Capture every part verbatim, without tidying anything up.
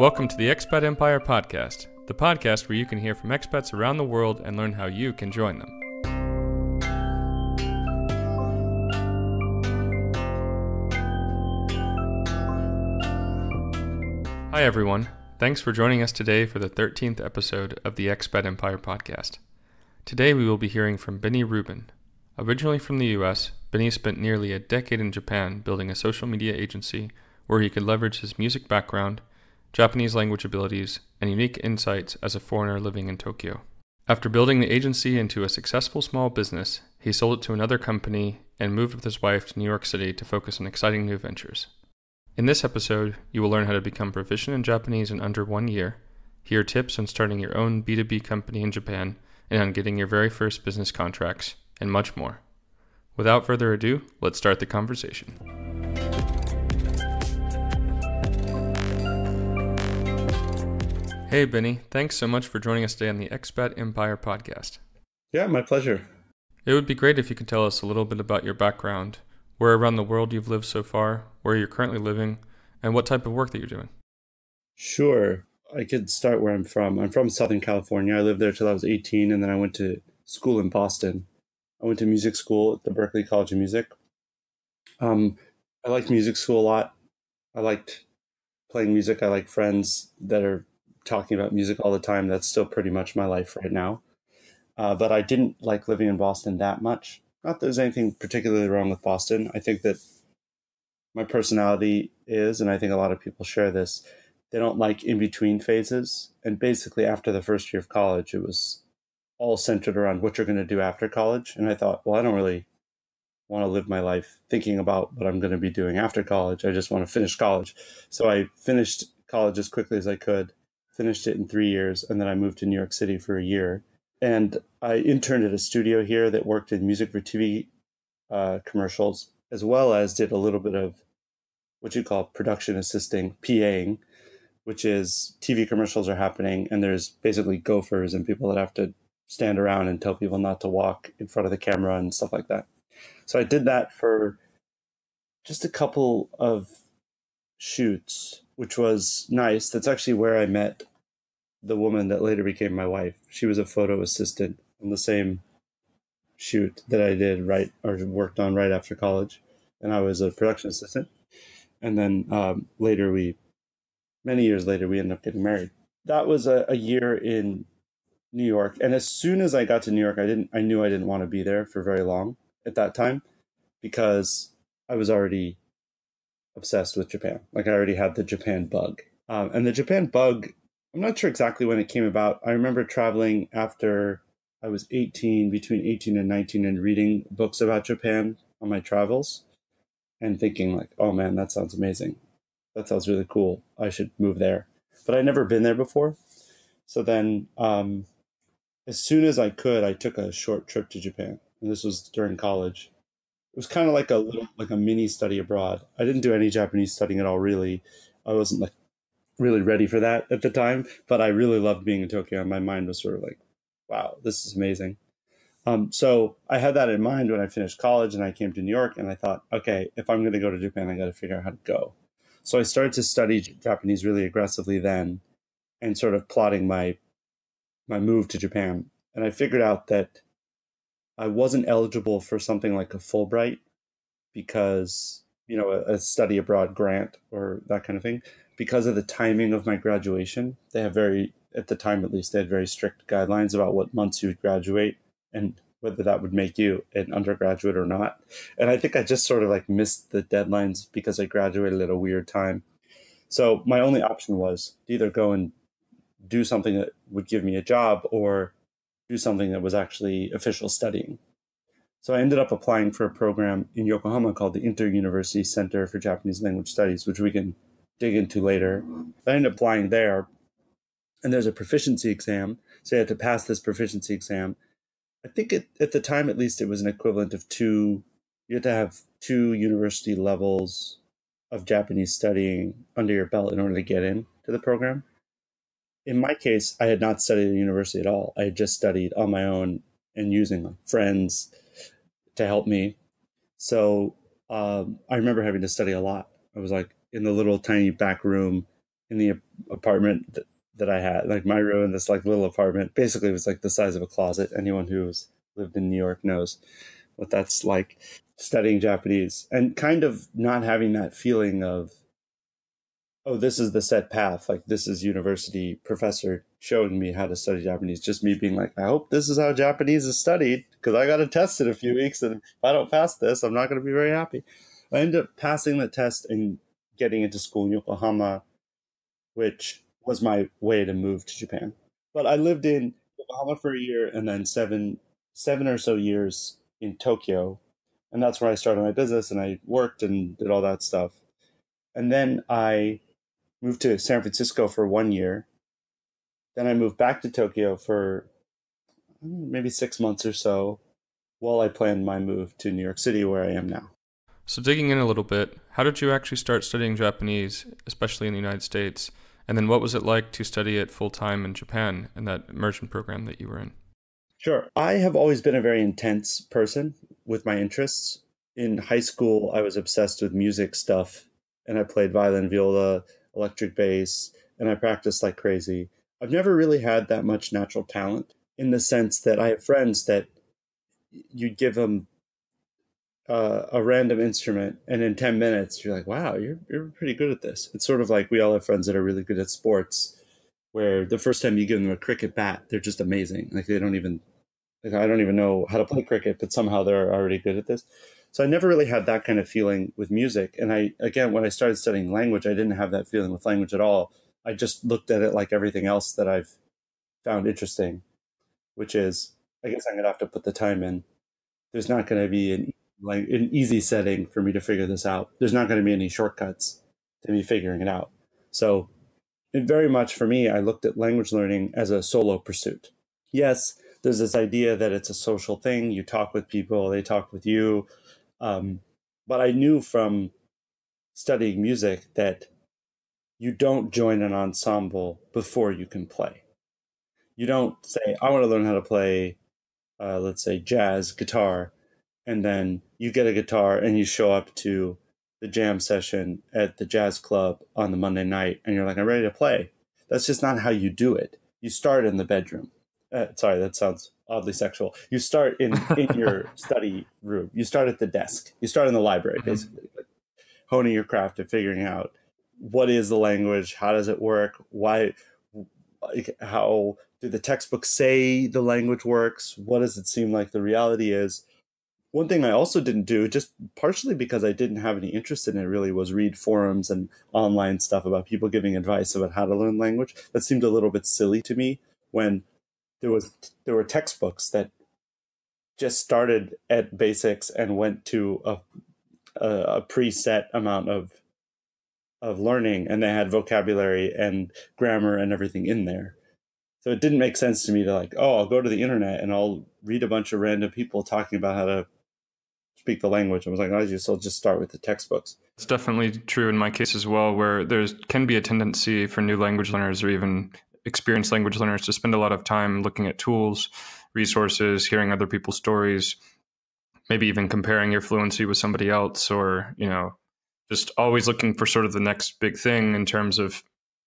Welcome to the Expat Empire Podcast, the podcast where you can hear from expats around the world and learn how you can join them. Hi everyone, thanks for joining us today for the thirteenth episode of the Expat Empire Podcast. Today we will be hearing from Benny Rubin. Originally from the U S, Benny spent nearly a decade in Japan building a social media agency where he could leverage his music background, Japanese language abilities, and unique insights as a foreigner living in Tokyo. After building the agency into a successful small business, he sold it to another company and moved with his wife to New York City to focus on exciting new ventures. In this episode, you will learn how to become proficient in Japanese in under one year, hear tips on starting your own B two B company in Japan, and on getting your very first business contracts, and much more. Without further ado, let's start the conversation. Hey, Benny, thanks so much for joining us today on the Expat Empire Podcast. Yeah, my pleasure. It would be great if you could tell us a little bit about your background, where around the world you've lived so far, where you're currently living, and what type of work that you're doing. Sure. I could start where I'm from. I'm from Southern California. I lived there till I was eighteen, and then I went to school in Boston. I went to music school at the Berklee College of Music. Um, I liked music school a lot. I liked playing music. I like friends that are talking about music all the time. That's still pretty much my life right now. Uh, but I didn't like living in Boston that much. Not that there's anything particularly wrong with Boston. I think that my personality is, and I think a lot of people share this, they don't like in-between phases. And basically after the first year of college, it was all centered around what you're going to do after college. And I thought, well, I don't really want to live my life thinking about what I'm going to be doing after college. I just want to finish college. So I finished college as quickly as I could. Finished it in three years, and then I moved to New York City for a year. And I interned at a studio here that worked in music for T V uh, commercials, as well as did a little bit of what you call production assisting, P A ing, which is T V commercials are happening, and there's basically gophers and people that have to stand around and tell people not to walk in front of the camera and stuff like that. So I did that for just a couple of shoots, which was nice. That's actually where I met the woman that later became my wife. She was a photo assistant on the same shoot that I did right or worked on right after college. And I was a production assistant. And then um, later we, many years later, we ended up getting married. That was a, a year in New York. And as soon as I got to New York, I didn't, I knew I didn't want to be there for very long at that time because I was already obsessed with Japan. Like I already had the Japan bug. Um, and the Japan bug, I'm not sure exactly when it came about. I remember traveling after I was eighteen, between eighteen and nineteen, and reading books about Japan on my travels and thinking like, oh man, that sounds amazing. That sounds really cool. I should move there. But I'd never been there before. So then um, as soon as I could, I took a short trip to Japan. And this was during college. It was kind of like a little, like a mini study abroad. I didn't do any Japanese studying at all, really. I wasn't like really ready for that at the time, but I really loved being in Tokyo. And my mind was sort of like, wow, this is amazing. Um, so I had that in mind when I finished college and I came to New York and I thought, okay, if I'm going to go to Japan, I got to figure out how to go. So I started to study Japanese really aggressively then and sort of plotting my, my move to Japan. And I figured out that I wasn't eligible for something like a Fulbright because, you know, a, a study abroad grant or that kind of thing, because of the timing of my graduation. They have very, at the time at least, they had very strict guidelines about what months you would graduate and whether that would make you an undergraduate or not. And I think I just sort of like missed the deadlines because I graduated at a weird time. So my only option was to either go and do something that would give me a job or do something that was actually official studying. So I ended up applying for a program in Yokohama called the Inter-University Center for Japanese Language Studies, which we can dig into later. I ended up applying there, and there's a proficiency exam. So you had to pass this proficiency exam. I think it, at the time, at least, it was an equivalent of two, you had to have two university levels of Japanese studying under your belt in order to get in to the program. In my case, I had not studied at university at all. I had just studied on my own and using friends to help me. So um, I remember having to study a lot. I was like in the little tiny back room in the apartment that, that I had, like my room in this like little apartment, basically it was like the size of a closet. Anyone who's lived in New York knows what that's like, studying Japanese and kind of not having that feeling of, oh, this is the set path. Like this is university professor showing me how to study Japanese. Just me being like, I hope this is how Japanese is studied because I got to test in a few weeks. And if I don't pass this, I'm not going to be very happy. I ended up passing the test and getting into school in Yokohama, which was my way to move to Japan. But I lived in Yokohama for a year and then seven, seven or so years in Tokyo. And that's where I started my business and I worked and did all that stuff. And then I moved to San Francisco for one year. Then I moved back to Tokyo for maybe six months or so while I planned my move to New York City, where I am now. So digging in a little bit, how did you actually start studying Japanese, especially in the United States? And then what was it like to study it full-time in Japan in that immersion program that you were in? Sure. I have always been a very intense person with my interests. In high school, I was obsessed with music stuff, and I played violin, viola, electric bass, and I practiced like crazy. I've never really had that much natural talent in the sense that I have friends that you'd give them uh, a random instrument, and in ten minutes, you're like, wow, you're, you're pretty good at this. It's sort of like we all have friends that are really good at sports, where the first time you give them a cricket bat, they're just amazing. Like they don't even, like I don't even know how to play cricket, but somehow they're already good at this. So I never really had that kind of feeling with music. And I, again, when I started studying language, I didn't have that feeling with language at all. I just looked at it like everything else that I've found interesting, which is, I guess I'm going to have to put the time in. There's not going to be an, like, an easy setting for me to figure this out. There's not going to be any shortcuts to me figuring it out. So it very much for me, I looked at language learning as a solo pursuit. Yes, there's this idea that it's a social thing. You talk with people, they talk with you. Um, but I knew from studying music that you don't join an ensemble before you can play. You don't say, I want to learn how to play, uh, let's say, jazz guitar. And then you get a guitar and you show up to the jam session at the jazz club on the Monday night. And you're like, I'm ready to play. That's just not how you do it. You start in the bedroom. Uh, sorry, that sounds oddly sexual. You start in, in your study room. You start at the desk. You start in the library, basically, like honing your craft and figuring out what is the language, how does it work, why, how do the textbooks say the language works, what does it seem like the reality is. One thing I also didn't do, just partially because I didn't have any interest in it really, was read forums and online stuff about people giving advice about how to learn language. That seemed a little bit silly to me when There was there were textbooks that just started at basics and went to a, a a preset amount of of learning, and they had vocabulary and grammar and everything in there. So it didn't make sense to me to like, oh, I'll go to the internet and I'll read a bunch of random people talking about how to speak the language. I was like, I just I'll just start with the textbooks. It's definitely true in my case as well, where there's can be a tendency for new language learners or even experienced language learners to spend a lot of time looking at tools, resources, hearing other people's stories, maybe even comparing your fluency with somebody else, or, you know, just always looking for sort of the next big thing in terms of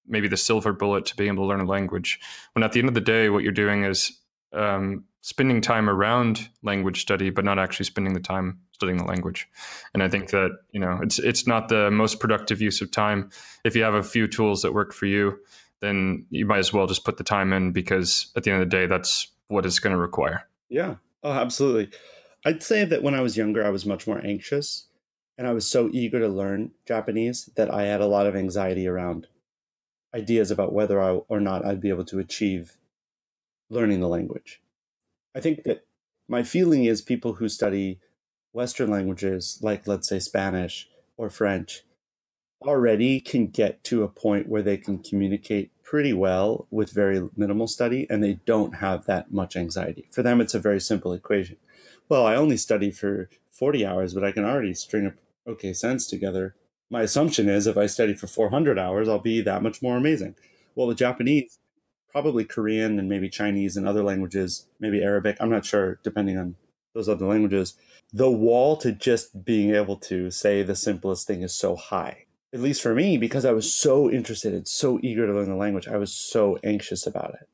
maybe the silver bullet to being able to learn a language. When at the end of the day, what you're doing is um, spending time around language study, but not actually spending the time studying the language. And I think that, you know, it's, it's not the most productive use of time. If you have a few tools that work for you, then you might as well just put the time in, because at the end of the day, that's what it's going to require. Yeah, oh, absolutely. I'd say that when I was younger, I was much more anxious, and I was so eager to learn Japanese that I had a lot of anxiety around ideas about whether I, or not I'd be able to achieve learning the language. I think that my feeling is people who study Western languages, like let's say Spanish or French, already can get to a point where they can communicate pretty well with very minimal study, and they don't have that much anxiety. For them, it's a very simple equation. Well, I only study for forty hours, but I can already string up okay sense together. My assumption is if I study for four hundred hours, I'll be that much more amazing. Well, with Japanese, probably Korean and maybe Chinese and other languages, maybe Arabic, I'm not sure, depending on those other languages, the wall to just being able to say the simplest thing is so high at least for me, because I was so interested and so eager to learn the language, I was so anxious about it.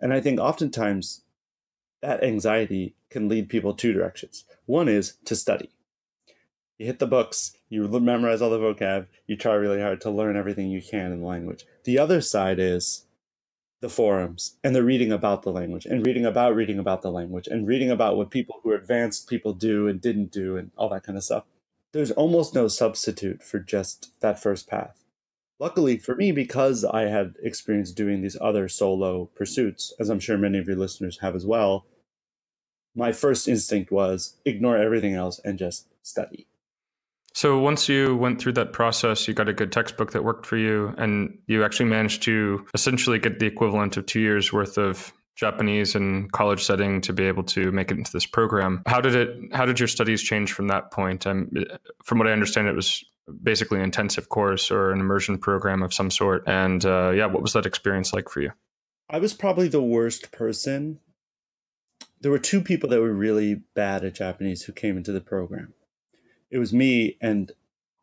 And I think oftentimes that anxiety can lead people two directions. One is to study. You hit the books, you memorize all the vocab, you try really hard to learn everything you can in the language. The other side is the forums and the reading about the language and reading about reading about the language and reading about what people who are advanced people do and didn't do and all that kind of stuff. There's almost no substitute for just that first path. Luckily for me, because I had experience doing these other solo pursuits, as I'm sure many of your listeners have as well, my first instinct was ignore everything else and just study. So once you went through that process, you got a good textbook that worked for you, and you actually managed to essentially get the equivalent of two years worth of Japanese in college setting to be able to make it into this program. How did it? How did your studies change from that point? Um, from what I understand, it was basically an intensive course or an immersion program of some sort. And uh, yeah, what was that experience like for you? I was probably the worst person. There were two people that were really bad at Japanese who came into the program. It was me and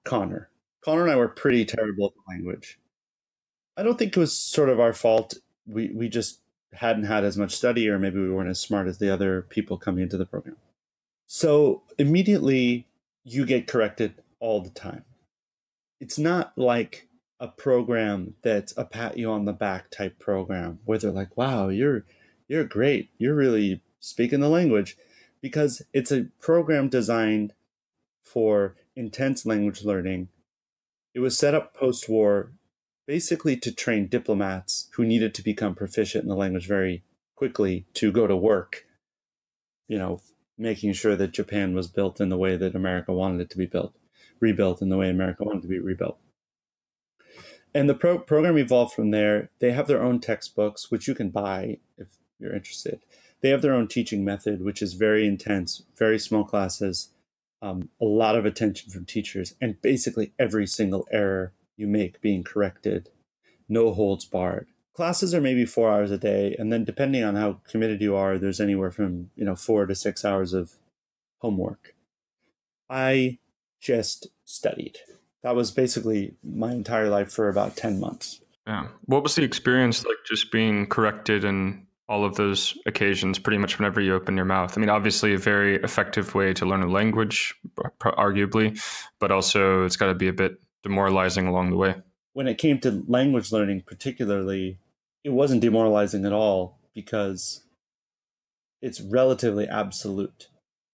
Connor. Connor and I were pretty terrible at the language. I don't think it was sort of our fault. We we just hadn't had as much study, or maybe we weren't as smart as the other people coming into the program. So immediately you get corrected all the time. It's not like a program that's a pat you on the back type program where they're like, wow, you're you're great. You're really speaking the language, because it's a program designed for intense language learning. It was set up post-war basically to train diplomats who needed to become proficient in the language very quickly to go to work, you know, making sure that Japan was built in the way that America wanted it to be built, rebuilt in the way America wanted to be rebuilt. And the pro program evolved from there. They have their own textbooks, which you can buy if you're interested. They have their own teaching method, which is very intense, very small classes, Um, a lot of attention from teachers, and basically every single error you make being corrected, no holds barred. Classes are maybe four hours a day, and then depending on how committed you are, there's anywhere from, you know, four to six hours of homework. I just studied. That was basically my entire life for about ten months. Yeah. What was the experience like just being corrected and all of those occasions, pretty much whenever you open your mouth? I mean, obviously a very effective way to learn a language, arguably, but also it's got to be a bit demoralizing along the way. When it came to language learning particularly, it wasn't demoralizing at all because it's relatively absolute.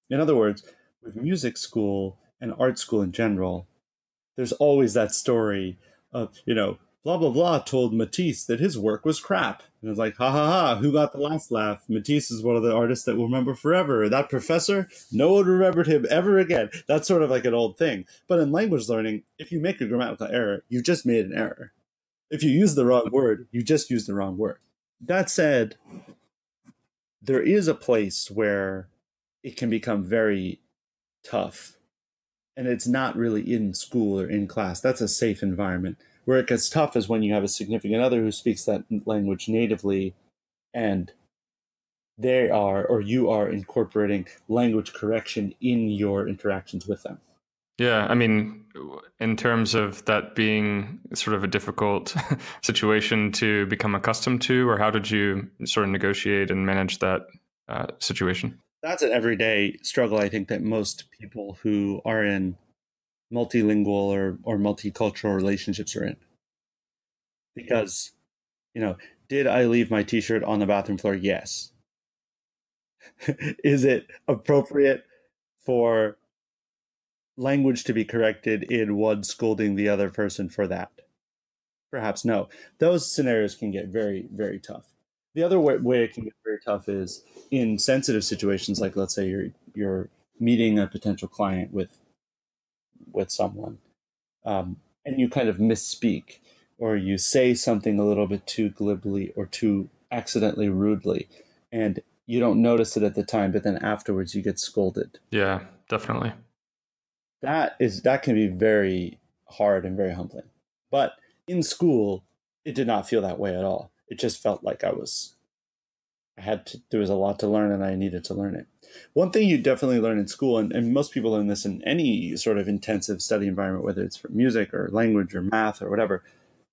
In other words, with music school and art school in general, there's always that story of, you know, blah, blah, blah told Matisse that his work was crap. And it's like, ha, ha, ha, who got the last laugh? Matisse is one of the artists that we'll remember forever. That professor, no one remembered him ever again. That's sort of like an old thing. But in language learning, if you make a grammatical error, you just made an error. If you use the wrong word, you just use the wrong word. That said, there is a place where it can become very tough. And it's not really in school or in class. That's a safe environment. Where it gets tough is when you have a significant other who speaks that language natively and they are, or you are, incorporating language correction in your interactions with them. Yeah, I mean, in terms of that being sort of a difficult situation to become accustomed to, or how did you sort of negotiate and manage that uh, situation? That's an everyday struggle, I think, that most people who are in multilingual or, or multicultural relationships are in. Because, you know, did I leave my t-shirt on the bathroom floor? Yes. Is it appropriate for language to be corrected in one scolding the other person for that? Perhaps no. Those scenarios can get very, very tough. The other way, way it can get very tough is in sensitive situations, like let's say you're, you're meeting a potential client with with someone um, and you kind of misspeak, or you say something a little bit too glibly or too accidentally rudely, and you don't notice it at the time, but then afterwards you get scolded. Yeah, definitely. That is, that can be very hard and very humbling. But in school, it did not feel that way at all. It just felt like I was I had to, there was a lot to learn and I needed to learn it. One thing you definitely learn in school, and, and most people learn this in any sort of intensive study environment, whether it's for music or language or math or whatever,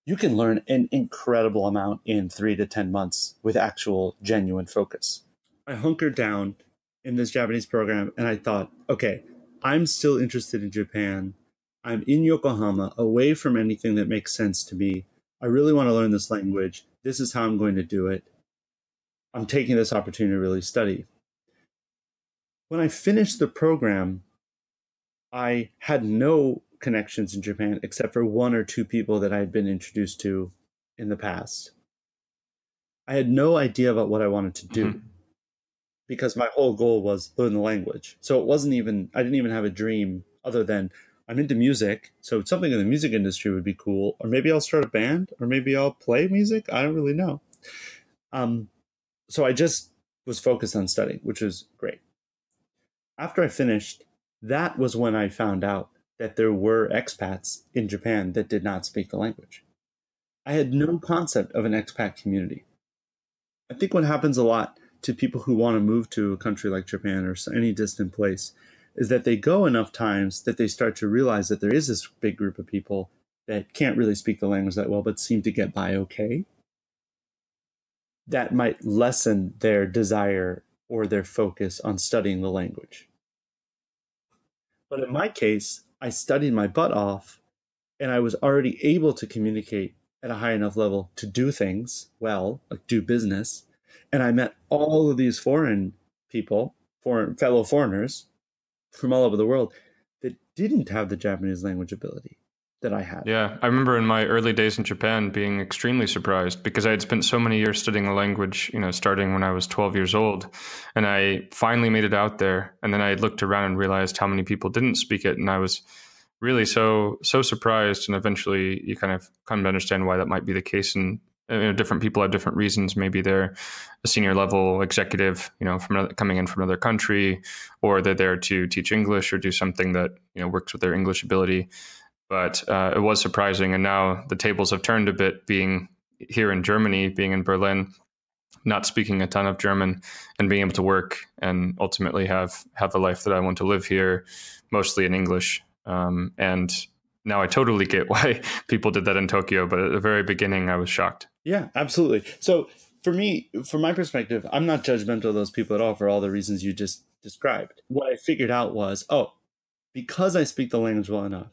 you can learn an incredible amount in three to ten months with actual genuine focus. I hunkered down in this Japanese program and I thought, okay, I'm still interested in Japan. I'm in Yokohama, away from anything that makes sense to me. I really want to learn this language. This is how I'm going to do it. I'm taking this opportunity to really study. When I finished the program, I had no connections in Japan except for one or two people that I had been introduced to in the past. I had no idea about what I wanted to do because my whole goal was learn the language. So it wasn't even, I didn't even have a dream other than I'm into music. So something in the music industry would be cool, or maybe I'll start a band, or maybe I'll play music. I don't really know. Um, So I just was focused on studying, which was great. After I finished, that was when I found out that there were expats in Japan that did not speak the language. I had no concept of an expat community. I think what happens a lot to people who want to move to a country like Japan or any distant place is that they go enough times that they start to realize that there is this big group of people that can't really speak the language that well, but seem to get by okay. That might lessen their desire or their focus on studying the language. But in my case, I studied my butt off and I was already able to communicate at a high enough level to do things well, like do business. And I met all of these foreign people, foreign fellow foreigners from all over the world that didn't have the Japanese language ability that I had. Yeah, I remember in my early days in Japan being extremely surprised because I had spent so many years studying the language, you know, starting when I was twelve years old, and I finally made it out there. And then I looked around and realized how many people didn't speak it. And I was really so, so surprised. And eventually you kind of come to understand why that might be the case. And you know, different people have different reasons. Maybe they're a senior level executive, you know, from another, coming in from another country, or they're there to teach English or do something that, you know, works with their English ability. But uh, it was surprising. And now the tables have turned a bit, being here in Germany, being in Berlin, not speaking a ton of German and being able to work and ultimately have have the life that I want to live here, mostly in English. Um, and now I totally get why people did that in Tokyo. But at the very beginning, I was shocked. Yeah, absolutely. So for me, from my perspective, I'm not judgmental of those people at all for all the reasons you just described. What I figured out was, oh, because I speak the language well enough,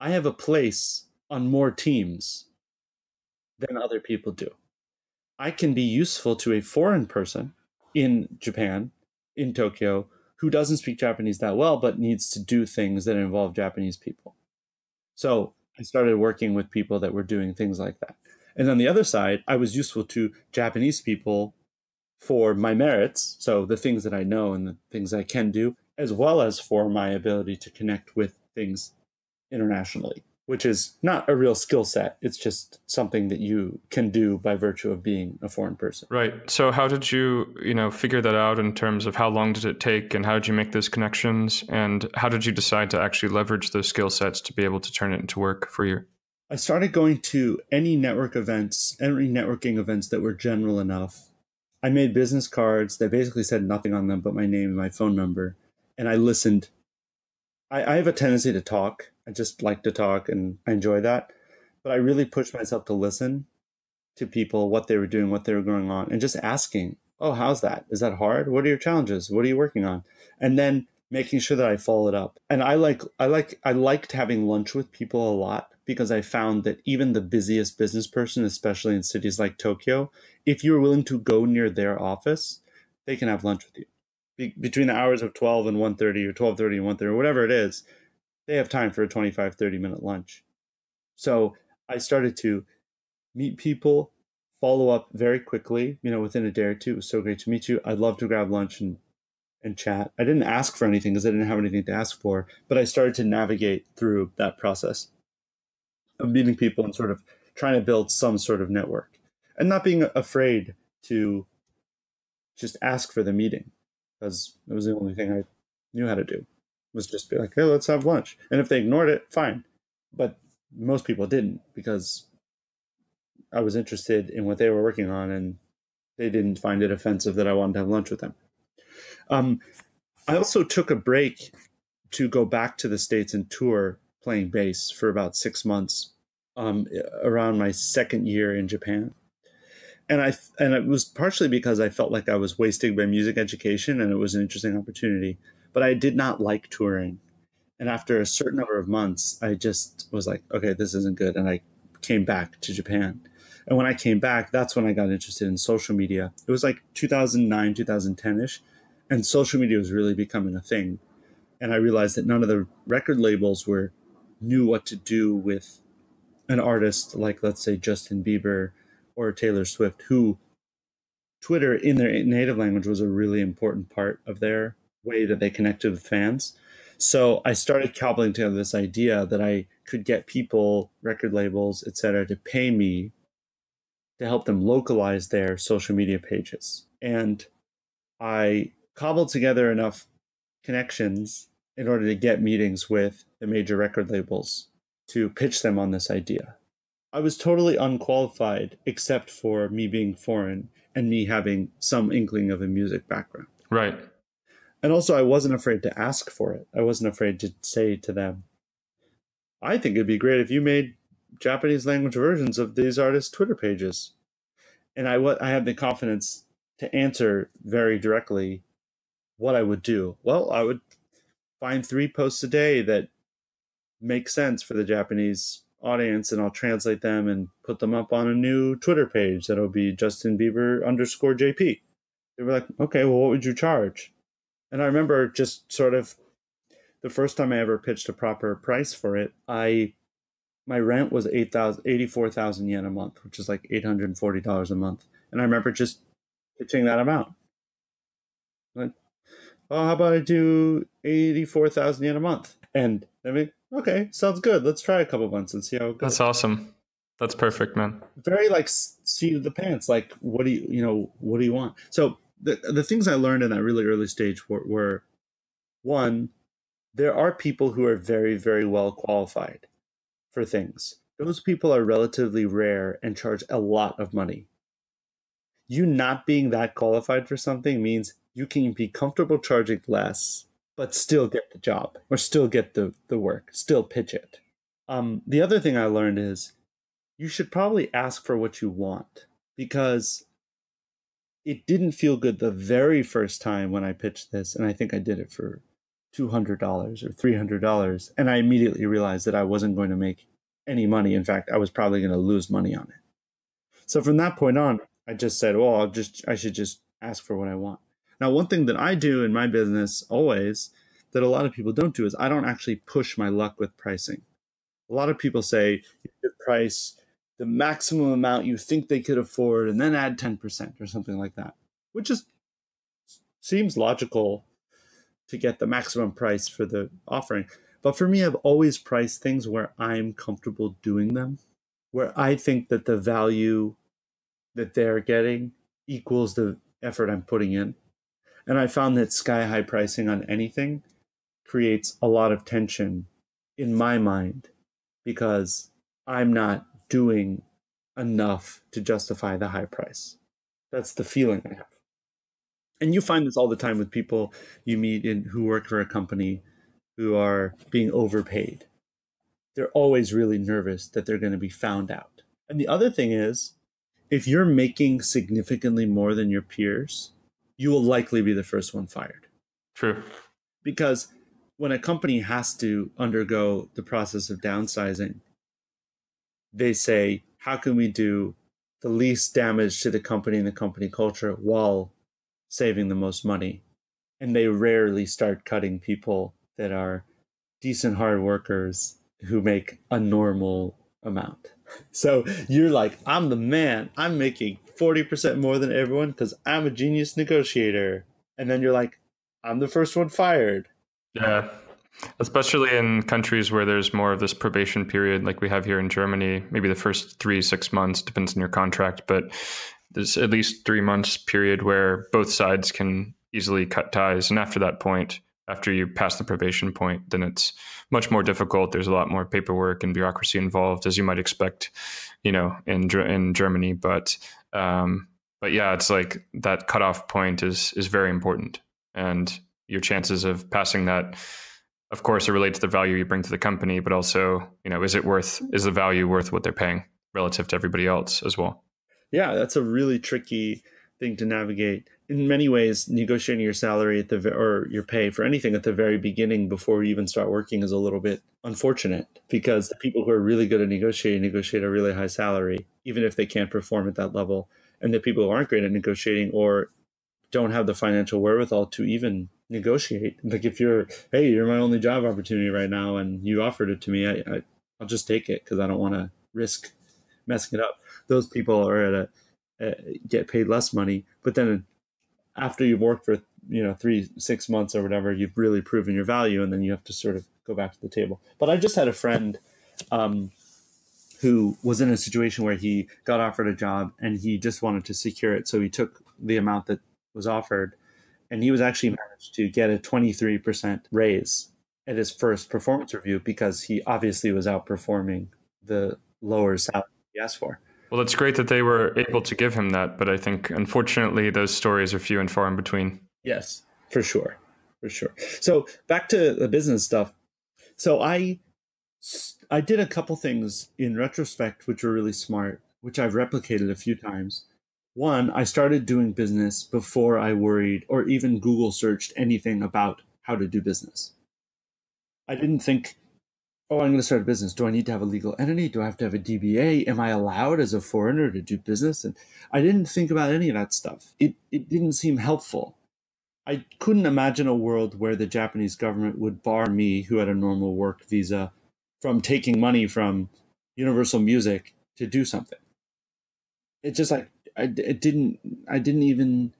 I have a place on more teams than other people do. I can be useful to a foreign person in Japan, in Tokyo, who doesn't speak Japanese that well, but needs to do things that involve Japanese people. So I started working with people that were doing things like that. And on the other side, I was useful to Japanese people for my merits. So the things that I know and the things I can do, as well as for my ability to connect with things internationally, which is not a real skill set. It's just something that you can do by virtue of being a foreign person. Right. So how did you, you know, figure that out in terms of how long did it take and how did you make those connections? And how did you decide to actually leverage those skill sets to be able to turn it into work for you? I started going to any network events, any networking events that were general enough. I made business cards that basically said nothing on them but my name and my phone number. And I listened. I, I have a tendency to talk. I just like to talk and I enjoy that. But I really pushed myself to listen to people, what they were doing, what they were going on, and just asking, oh, how's that? Is that hard? What are your challenges? What are you working on? And then making sure that I followed up. And I like, I like, I liked having lunch with people a lot because I found that even the busiest business person, especially in cities like Tokyo, if you're willing to go near their office, they can have lunch with you. Be- between the hours of twelve and one thirty or twelve thirty and one thirty or whatever it is, they have time for a twenty-five, thirty minute lunch. So I started to meet people, follow up very quickly, you know, within a day or two. It was so great to meet you. I'd love to grab lunch and, and chat. I didn't ask for anything because I didn't have anything to ask for, but I started to navigate through that process of meeting people and sort of trying to build some sort of network and not being afraid to just ask for the meeting because it was the only thing I knew how to do. Was just be like, hey, let's have lunch. And if they ignored it, fine. But most people didn't because I was interested in what they were working on and they didn't find it offensive that I wanted to have lunch with them. Um, I also took a break to go back to the States and tour playing bass for about six months um, around my second year in Japan. And I and it was partially because I felt like I was wasting my music education and it was an interesting opportunity. But I did not like touring. And after a certain number of months, I just was like, okay, this isn't good. And I came back to Japan. And when I came back, that's when I got interested in social media. It was like two thousand nine, two thousand ten-ish. And social media was really becoming a thing. And I realized that none of the record labels were knew what to do with an artist like, let's say, Justin Bieber or Taylor Swift, who Twitter in their native language was a really important part of their way that they connected with fans. So I started cobbling together this idea that I could get people, record labels, et cetera, to pay me to help them localize their social media pages. And I cobbled together enough connections in order to get meetings with the major record labels to pitch them on this idea. I was totally unqualified, except for me being foreign and me having some inkling of a music background. Right. And also, I wasn't afraid to ask for it. I wasn't afraid to say to them, I think it'd be great if you made Japanese language versions of these artists' Twitter pages. And I, I had the confidence to answer very directly what I would do. Well, I would find three posts a day that make sense for the Japanese audience, and I'll translate them and put them up on a new Twitter page that'll be Justin Bieber underscore J P. They were like, okay, well, what would you charge? And I remember just sort of the first time I ever pitched a proper price for it, I... my rent was eighty-four thousand yen a month, which is like eight hundred forty dollars a month. And I remember just pitching that amount. Like, oh, how about I do eighty-four thousand yen a month? And I mean, okay, sounds good. Let's try a couple months and see how it goes. That's awesome. That's perfect, man. Very like seat of the pants. Like, what do you, you know, what do you want? So the, the things I learned in that really early stage were, were, one, there are people who are very, very well qualified for things. Those people are relatively rare and charge a lot of money. You not being that qualified for something means you can be comfortable charging less, but still get the job or still get the, the work, still pitch it. Um, the other thing I learned is you should probably ask for what you want, because it didn't feel good the very first time when I pitched this. And I think I did it for two hundred dollars or three hundred dollars. And I immediately realized that I wasn't going to make any money. In fact, I was probably going to lose money on it. So from that point on, I just said, well, I'll just, I should just ask for what I want. Now, one thing that I do in my business always that a lot of people don't do is I don't actually push my luck with pricing. A lot of people say you should price the maximum amount you think they could afford and then add ten percent or something like that, which just seems logical to get the maximum price for the offering. But for me, I've always priced things where I'm comfortable doing them, where I think that the value that they're getting equals the effort I'm putting in. And I found that sky-high pricing on anything creates a lot of tension in my mind, because I'm not doing enough to justify the high price. That's the feeling I have. And you find this all the time with people you meet in who work for a company who are being overpaid. They're always really nervous that they're going to be found out. And the other thing is, if you're making significantly more than your peers, you will likely be the first one fired. True. Because when a company has to undergo the process of downsizing, they say, how can we do the least damage to the company and the company culture while saving the most money? And they rarely start cutting people that are decent hard workers who make a normal amount. So you're like, I'm the man, I'm making forty percent more than everyone because I'm a genius negotiator. And then you're like, I'm the first one fired. Yeah, especially in countries where there's more of this probation period like we have here in Germany, maybe the first three, six months, depends on your contract. But there's at least three months period where both sides can easily cut ties. And after that point, after you pass the probation point, then it's much more difficult. There's a lot more paperwork and bureaucracy involved, as you might expect, you know, in in Germany. But um, But yeah, it's like that cutoff point is is very important. And your chances of passing that, of course, it relates to the value you bring to the company, but also, you know, is it worth, is the value worth what they're paying relative to everybody else as well? Yeah, that's a really tricky thing to navigate. In many ways, negotiating your salary at the or your pay for anything at the very beginning before you even start working is a little bit unfortunate, because the people who are really good at negotiating negotiate a really high salary, even if they can't perform at that level. And the people who aren't great at negotiating or don't have the financial wherewithal to even negotiate. Like if you're, hey, you're my only job opportunity right now and you offered it to me, I, I, I'll just take it because I don't want to risk messing it up. Those people are at a, uh, get paid less money. But then after you've worked for, you know, three, six months or whatever, you've really proven your value, and then you have to sort of go back to the table. But I just had a friend um, who was in a situation where he got offered a job and he just wanted to secure it. So he took the amount that was offered, and he was actually managed to get a twenty-three percent raise at his first performance review because he obviously was outperforming the lower salary he asked for. Well, it's great that they were able to give him that, but I think unfortunately those stories are few and far in between. Yes, for sure. For sure. So back to the business stuff. So I, I did a couple things in retrospect, which were really smart, which I've replicated a few times. One, I started doing business before I worried or even Google searched anything about how to do business. I didn't think, oh, I'm going to start a business. Do I need to have a legal entity? Do I have to have a D B A? Am I allowed as a foreigner to do business? And I didn't think about any of that stuff. It, it didn't seem helpful. I couldn't imagine a world where the Japanese government would bar me, who had a normal work visa, from taking money from Universal Music to do something. It's just like, I didn't, I didn't even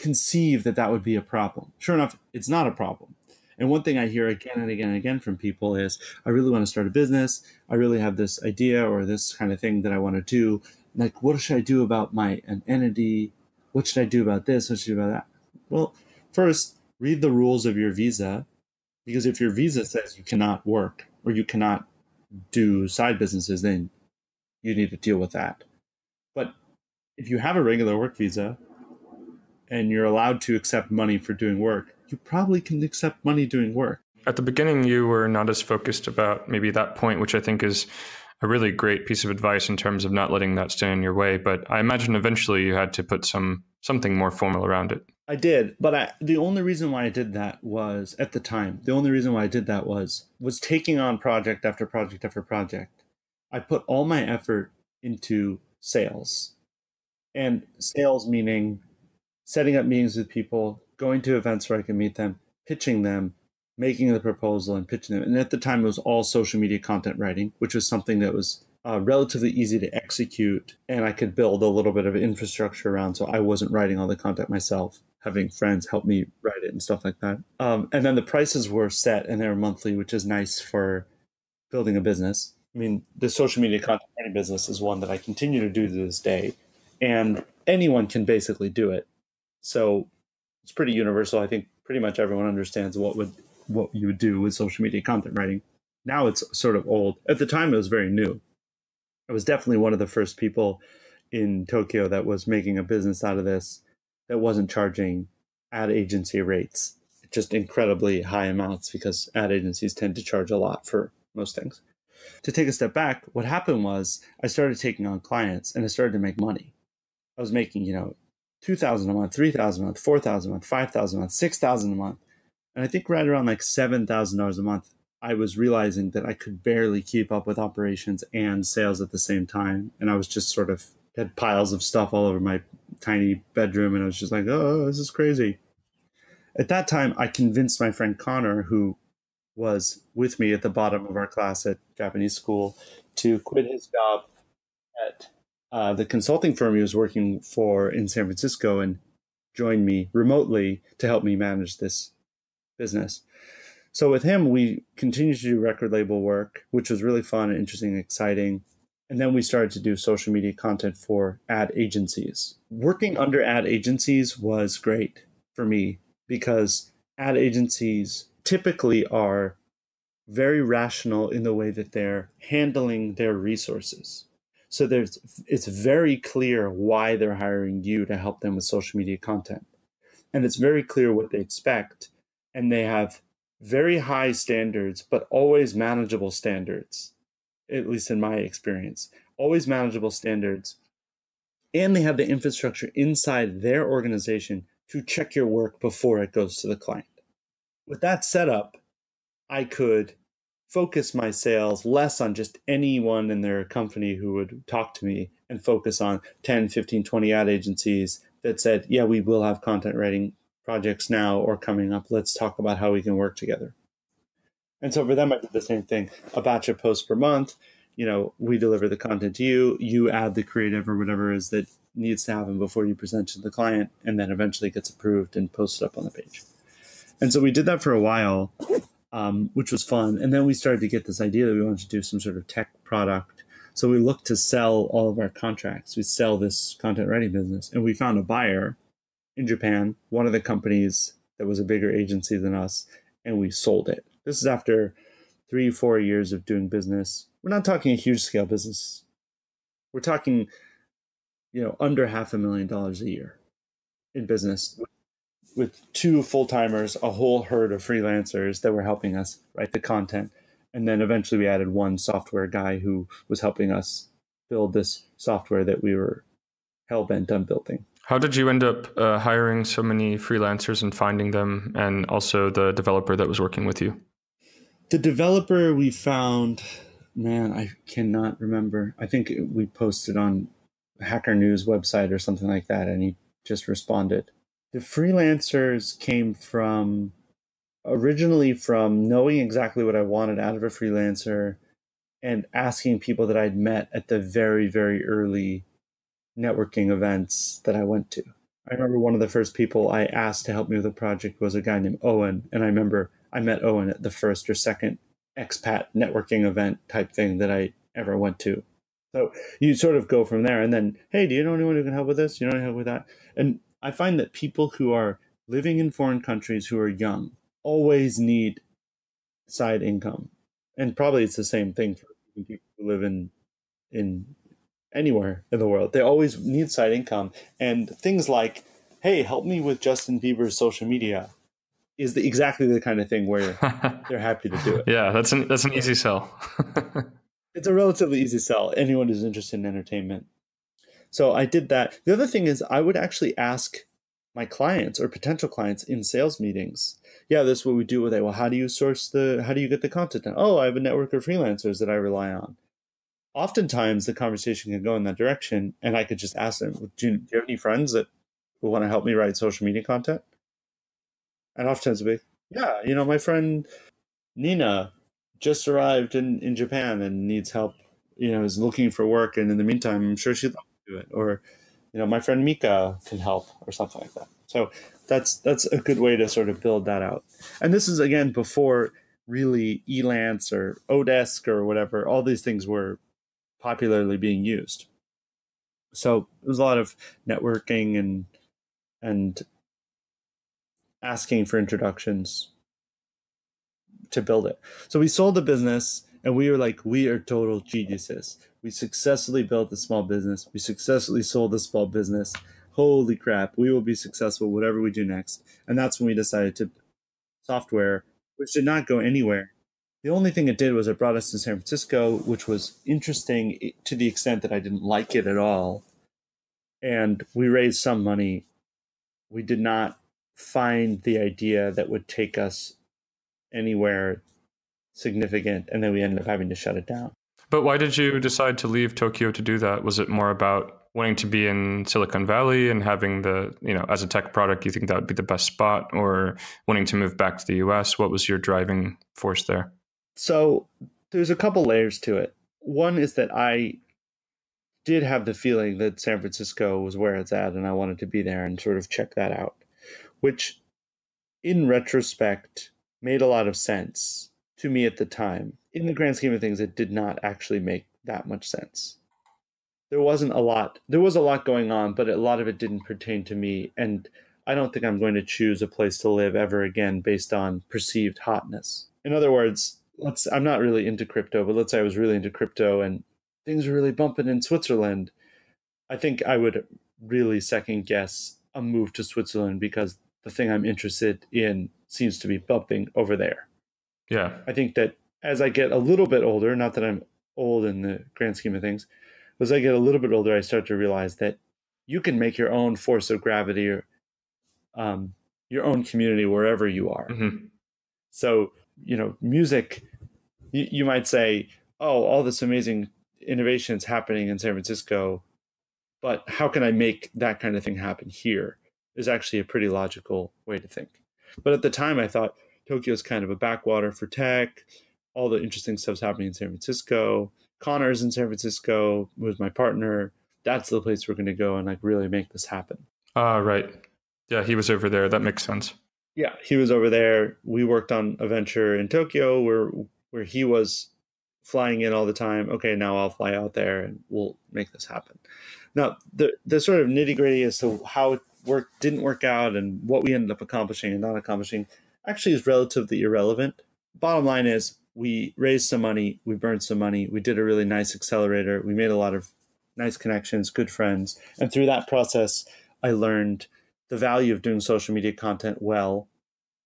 conceive that that would be a problem. Sure enough, it's not a problem. And one thing I hear again and again and again from people is, I really want to start a business. I really have this idea or this kind of thing that I want to do. Like, what should I do about my an entity? What should I do about this? What should I do about that? Well, first, read the rules of your visa, because if your visa says you cannot work or you cannot do side businesses, then you need to deal with that. But if you have a regular work visa and you're allowed to accept money for doing work, you probably can accept money doing work. At the beginning, you were not as focused about maybe that point, which I think is a really great piece of advice in terms of not letting that stand in your way. But I imagine eventually you had to put some something more formal around it. I did. But I, the only reason why I did that was at the time, the only reason why I did that was was taking on project after project after project. I put all my effort into sales. And sales meaning setting up meetings with people, going to events where I can meet them, pitching them, making the proposal and pitching them. And at the time, it was all social media content writing, which was something that was uh, relatively easy to execute. And I could build a little bit of infrastructure around. So I wasn't writing all the content myself, having friends help me write it and stuff like that. Um, and then the prices were set and they were monthly, which is nice for building a business. I mean, the social media content writing business is one that I continue to do to this day. And anyone can basically do it. So it's pretty universal. I think pretty much everyone understands what would what you would do with social media content writing. Now it's sort of old. At the time, it was very new. I was definitely one of the first people in Tokyo that was making a business out of this that wasn't charging ad agency rates, just incredibly high amounts, because ad agencies tend to charge a lot for most things. To take a step back, what happened was I started taking on clients and I started to make money. I was making, you know, two thousand dollars a month, three thousand dollars a month, four thousand dollars a month, five thousand dollars a month, six thousand dollars a month. And I think right around like seven thousand dollars a month, I was realizing that I could barely keep up with operations and sales at the same time. And I was just sort of had piles of stuff all over my tiny bedroom. And I was just like, oh, this is crazy. At that time, I convinced my friend Connor, who was with me at the bottom of our class at Japanese school, to quit his job at Uh, the consulting firm he was working for in San Francisco and joined me remotely to help me manage this business. So with him, we continued to do record label work, which was really fun and interesting and exciting. And then we started to do social media content for ad agencies. Working under ad agencies was great for me because ad agencies typically are very rational in the way that they're handling their resources. So there's, it's very clear why they're hiring you to help them with social media content. And it's very clear what they expect. And they have very high standards, but always manageable standards, at least in my experience, always manageable standards. And they have the infrastructure inside their organization to check your work before it goes to the client. With that setup, I could focus my sales less on just anyone in their company who would talk to me and focus on ten, fifteen, twenty ad agencies that said, yeah, we will have content writing projects now or coming up. Let's talk about how we can work together. And so for them, I did the same thing, a batch of posts per month. You know, we deliver the content to you, you add the creative or whatever it is that needs to happen before you present to the client, and then eventually gets approved and posted up on the page. And so we did that for a while, um, which was fun. And then we started to get this idea that we wanted to do some sort of tech product. So we looked to sell all of our contracts. We sell this content writing business, and we found a buyer in Japan, one of the companies that was a bigger agency than us, and we sold it. This is after three, four years of doing business. We're not talking a huge scale business. We're talking, you know, under half a million dollars a year in business with two full-timers, a whole herd of freelancers that were helping us write the content. And then eventually we added one software guy who was helping us build this software that we were hell-bent on building. How did you end up uh, hiring so many freelancers and finding them, and also the developer that was working with you? The developer we found, man, I cannot remember. I think we posted on Hacker News website or something like that, and he just responded. The freelancers came from originally from knowing exactly what I wanted out of a freelancer and asking people that I'd met at the very, very early networking events that I went to. I remember one of the first people I asked to help me with a project was a guy named Owen, and I remember I met Owen at the first or second expat networking event type thing that I ever went to. So you sort of go from there and then, hey, do you know anyone who can help with this? Do you know anyone who can help with that? And I find that people who are living in foreign countries who are young always need side income. And probably it's the same thing for people who live in, in anywhere in the world. They always need side income. And things like, hey, help me with Justin Bieber's social media, is the, exactly the kind of thing where they're happy to do it. Yeah, that's an, that's an easy sell. It's a relatively easy sell, anyone who's interested in entertainment. So I did that. The other thing is I would actually ask my clients or potential clients in sales meetings, yeah, this is what we do with it. Well, how do you source the, how do you get the content done? Oh, I have a network of freelancers that I rely on. Oftentimes the conversation can go in that direction, and I could just ask them, do you, do you have any friends that will want to help me write social media content? And oftentimes it'll be, yeah, you know, my friend Nina just arrived in, in Japan and needs help, you know, is looking for work. And in the meantime, I'm sure she'd love to do it. Or, you know, my friend Mika can help or something like that. So that's, that's a good way to sort of build that out. And this is, again, before really Elance or Odesk or whatever, all these things were popularly being used. So it was a lot of networking and, and, asking for introductions to build it. So we sold the business and we were like, we are total geniuses. We successfully built a small business. We successfully sold a small business. Holy crap, we will be successful whatever we do next. And that's when we decided to build software, which did not go anywhere. The only thing it did was it brought us to San Francisco, which was interesting to the extent that I didn't like it at all. And we raised some money. We did not find the idea that would take us anywhere significant, and then we ended up having to shut it down. But why did you decide to leave Tokyo to do that? Was it more about wanting to be in Silicon Valley and having the, you know, as a tech product, you think that would be the best spot, or wanting to move back to the U S? What was your driving force there? So there's a couple layers to it. One is that I did have the feeling that San Francisco was where it's at, and I wanted to be there and sort of check that out, which in retrospect made a lot of sense to me at the time. In the grand scheme of things, it did not actually make that much sense. There wasn't a lot. There was a lot going on, but a lot of it didn't pertain to me. And I don't think I'm going to choose a place to live ever again based on perceived hotness. In other words, let's, I'm not really into crypto, but let's say I was really into crypto and things are really bumping in Switzerland. I think I would really second guess a move to Switzerland because the thing I'm interested in seems to be bumping over there. Yeah. I think that as I get a little bit older, not that I'm old in the grand scheme of things, but as I get a little bit older, I start to realize that you can make your own force of gravity or um, your own community wherever you are. Mm-hmm. So, you know, music, you, you might say, oh, all this amazing innovation is happening in San Francisco, but how can I make that kind of thing happen here is actually a pretty logical way to think. But at the time, I thought Tokyo is kind of a backwater for tech. All the interesting stuff's happening in San Francisco. Connor's in San Francisco was my partner. That's the place we're going to go and like really make this happen. Ah, uh, right. Yeah, he was over there. That makes sense. Yeah, he was over there. We worked on a venture in Tokyo where where he was flying in all the time. Okay, now I'll fly out there and we'll make this happen. Now, the the sort of nitty-gritty as to how it worked, didn't work out, and what we ended up accomplishing and not accomplishing actually is relatively irrelevant. Bottom line is we raised some money, we burned some money, we did a really nice accelerator, we made a lot of nice connections, good friends. And through that process, I learned the value of doing social media content well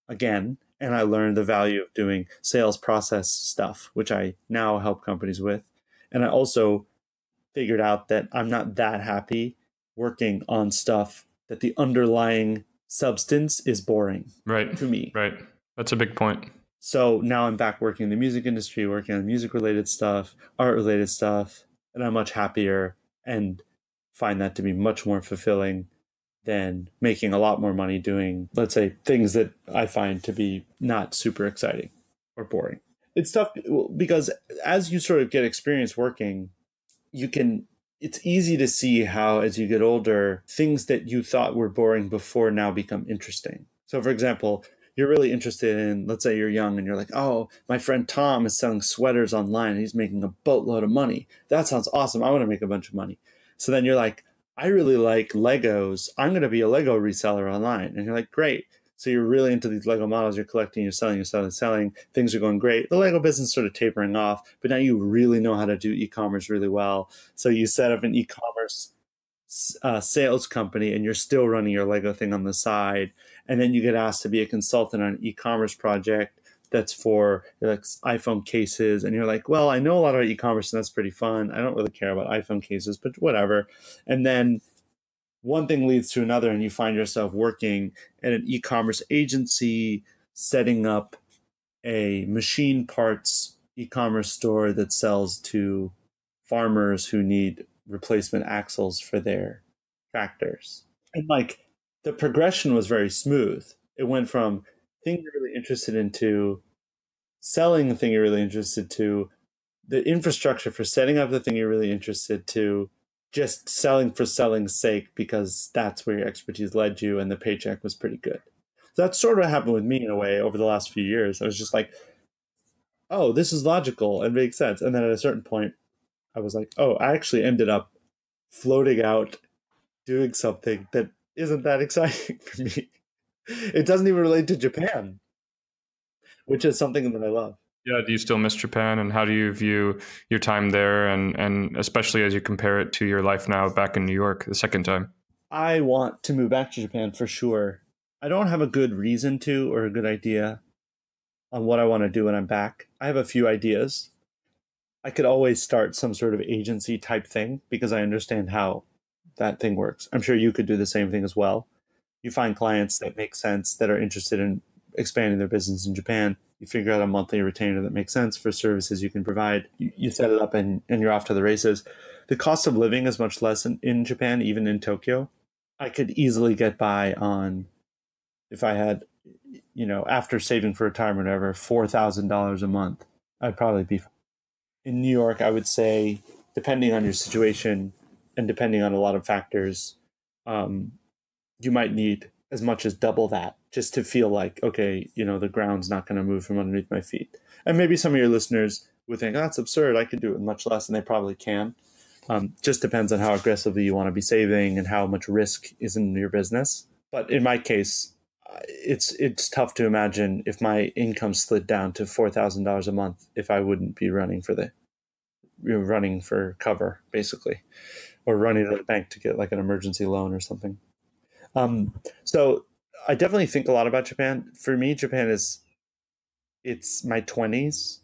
again, and I learned the value of doing sales process stuff, which I now help companies with. And I also figured out that I'm not that happy working on stuff that the underlying substance is boring right. to me. Right. That's a big point. So now I'm back working in the music industry, working on music-related stuff, art-related stuff, and I'm much happier and find that to be much more fulfilling than making a lot more money doing, let's say, things that I find to be not super exciting or boring. It's tough because as you sort of get experience working, you can, it's easy to see how as you get older, things that you thought were boring before now become interesting. So for example, you're really interested in, let's say you're young and you're like, oh, my friend Tom is selling sweaters online and he's making a boatload of money. That sounds awesome. I want to make a bunch of money. So then you're like, I really like Legos. I'm going to be a Lego reseller online. And you're like, great. So you're really into these Lego models. You're collecting, you're selling, you're selling, selling. Things are going great. The Lego business is sort of tapering off, but now you really know how to do e-commerce really well. So you set up an e-commerce uh, sales company and you're still running your Lego thing on the side. And then you get asked to be a consultant on an e-commerce project that's for like iPhone cases. And you're like, well, I know a lot about e-commerce and that's pretty fun. I don't really care about iPhone cases, but whatever. And then one thing leads to another and you find yourself working at an e-commerce agency, setting up a machine parts e-commerce store that sells to farmers who need replacement axles for their tractors. And like the progression was very smooth. It went from thing you're really interested in to selling the thing you're really interested to, the infrastructure for setting up the thing you're really interested to, just selling for selling's sake because that's where your expertise led you and the paycheck was pretty good. So that's sort of what happened with me in a way over the last few years. I was just like, oh, this is logical and makes sense. And then at a certain point, I was like, oh, I actually ended up floating out doing something that isn't that exciting for me. It doesn't even relate to Japan, which is something that I love. Yeah, do you still miss Japan and how do you view your time there and, and especially as you compare it to your life now back in New York the second time? I want to move back to Japan for sure. I don't have a good reason to or a good idea on what I want to do when I'm back. I have a few ideas. I could always start some sort of agency type thing because I understand how that thing works. I'm sure you could do the same thing as well. You find clients that make sense, that are interested in expanding their business in Japan. You figure out a monthly retainer that makes sense for services you can provide. You, you set it up and, and you're off to the races. The cost of living is much less in, in Japan, even in Tokyo. I could easily get by on, if I had, you know, after saving for retirement or whatever, four thousand dollars a month, I'd probably be fine. In New York, I would say, depending on your situation and depending on a lot of factors, um, you might need as much as double that just to feel like, okay, you know, the ground's not going to move from underneath my feet. And maybe some of your listeners would think, oh, that's absurd. I could do it with much less. And they probably can. Um, just depends on how aggressively you want to be saving and how much risk is in your business. But in my case, it's it's tough to imagine if my income slid down to four thousand dollars a month, if I wouldn't be running for the you know, running for cover, basically, or running to the bank to get like an emergency loan or something. Um, so I definitely think a lot about Japan. For me, Japan is, it's my twenties,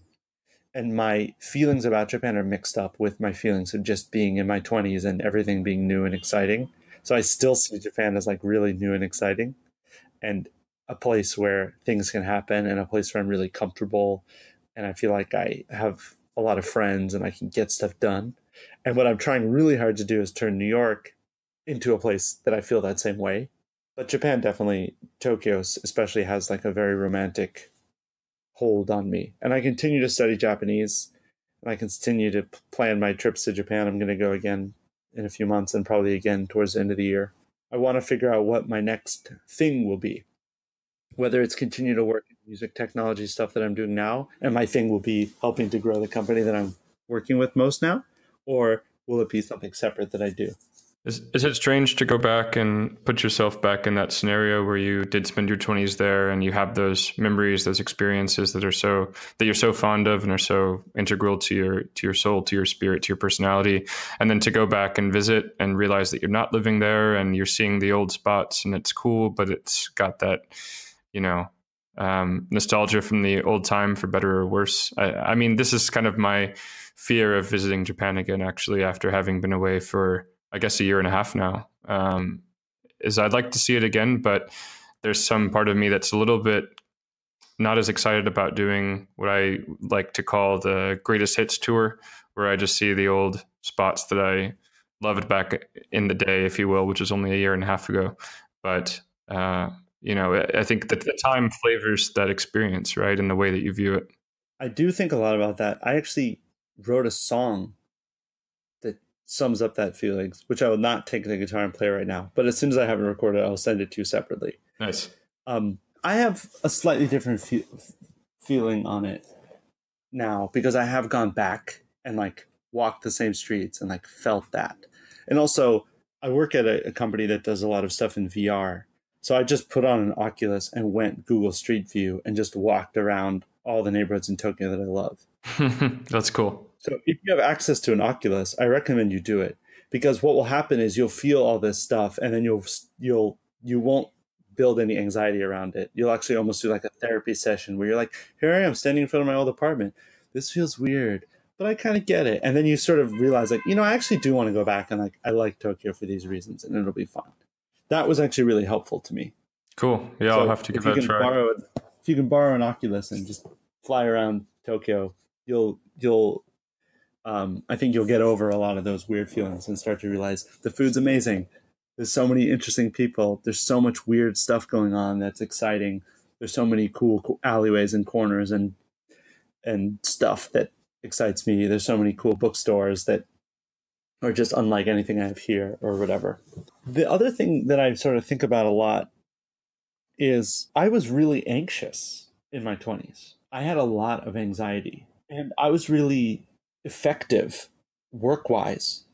and my feelings about Japan are mixed up with my feelings of just being in my twenties and everything being new and exciting. So I still see Japan as like really new and exciting, and a place where things can happen, and a place where I'm really comfortable. And I feel like I have a lot of friends and I can get stuff done. And what I'm trying really hard to do is turn New York into a place that I feel that same way. But Japan definitely, Tokyo especially, has like a very romantic hold on me. And I continue to study Japanese, and I continue to plan my trips to Japan. I'm going to go again in a few months, and probably again towards the end of the year. I want to figure out what my next thing will be, whether it's continue to work in music technology stuff that I'm doing now, and my thing will be helping to grow the company that I'm working with most now, or will it be something separate that I do? Is, is it strange to go back and put yourself back in that scenario where you did spend your twenties there, and you have those memories, those experiences that are so, that you're so fond of and are so integral to your, to your soul, to your spirit, to your personality, and then to go back and visit and realize that you're not living there and you're seeing the old spots, and it's cool, but it's got that, you know, um, nostalgia from the old time, for better or worse. I, I mean, this is kind of my fear of visiting Japan again, actually, after having been away for, I guess, a year and a half now, um, is I'd like to see it again, but there's some part of me that's a little bit not as excited about doing what I like to call the greatest hits tour, where I just see the old spots that I loved back in the day, if you will, which is only a year and a half ago. But, uh, you know, I think that the time flavors that experience, right, in the way that you view it. I do think a lot about that. I actually wrote a song sums up that feelings, which I will not take the guitar and play right now, but as soon as I have it recorded, I'll send it to you separately. Nice. Um, I have a slightly different fe feeling on it now, because I have gone back and like walked the same streets and like felt that. And also I work at a, a company that does a lot of stuff in V R. So I just put on an Oculus and went Google Street View and just walked around all the neighborhoods in Tokyo that I love. That's cool. So if you have access to an Oculus, I recommend you do it, because what will happen is you'll feel all this stuff, and then you'll you'll you won't build any anxiety around it. You'll actually almost do like a therapy session where you're like, here I am standing in front of my old apartment. This feels weird, but I kind of get it. And then you sort of realize like, you know, I actually do want to go back, and like I like Tokyo for these reasons, and it'll be fun. That was actually really helpful to me. Cool. Yeah, so I'll have to give that a try. Borrow, if you can borrow an Oculus and just fly around Tokyo, you'll you'll Um, I think you'll get over a lot of those weird feelings and start to realize the food's amazing. There's so many interesting people. There's so much weird stuff going on that's exciting. There's so many cool alleyways and corners and and stuff that excites me. There's so many cool bookstores that are just unlike anything I have here or whatever. The other thing that I sort of think about a lot is I was really anxious in my twenties. I had a lot of anxiety, and I was really effective work-wise.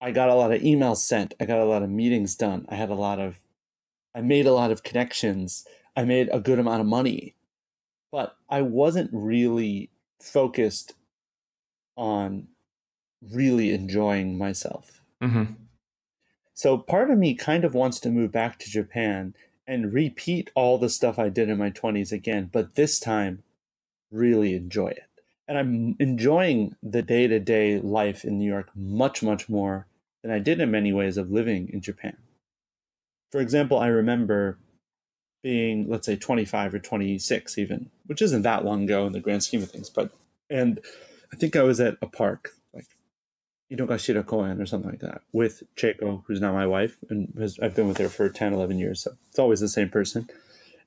I got a lot of emails sent. I got a lot of meetings done. I had a lot of, I made a lot of connections. I made a good amount of money, but I wasn't really focused on really enjoying myself. Mm-hmm. So part of me kind of wants to move back to Japan and repeat all the stuff I did in my twenties again, but this time really enjoy it. And I'm enjoying the day-to-day life in New York much, much more than I did in many ways of living in Japan. For example, I remember being, let's say, twenty-five or twenty-six even, which isn't that long ago in the grand scheme of things. But and I think I was at a park, like Inokashira Koen or something like that, with Cheiko, who's now my wife, and has, I've been with her for ten, eleven years, so it's always the same person.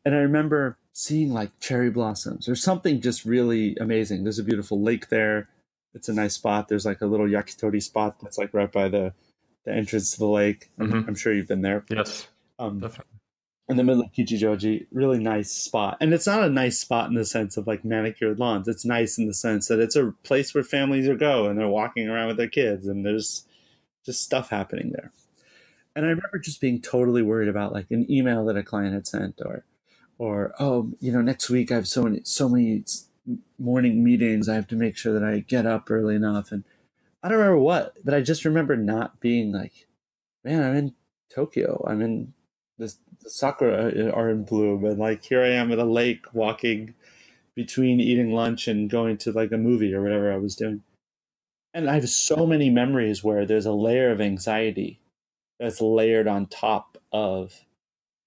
And I remember seeing like cherry blossoms or something just really amazing. There's a beautiful lake there. It's a nice spot. There's like a little yakitori spot that's like right by the, the entrance to the lake. Mm-hmm. I'm sure you've been there. Yes, um, definitely. In the middle of Kichijoji, really nice spot. And it's not a nice spot in the sense of like manicured lawns. It's nice in the sense that it's a place where families are go and they're walking around with their kids, and there's just stuff happening there. And I remember just being totally worried about like an email that a client had sent, or Or, oh, you know, next week I have so many, so many morning meetings. I have to make sure that I get up early enough. And I don't remember what, but I just remember not being like, man, I'm in Tokyo. I'm in this, the sakura are in bloom. And like, here I am at a lake walking between eating lunch and going to like a movie or whatever I was doing. And I have so many memories where there's a layer of anxiety that's layered on top of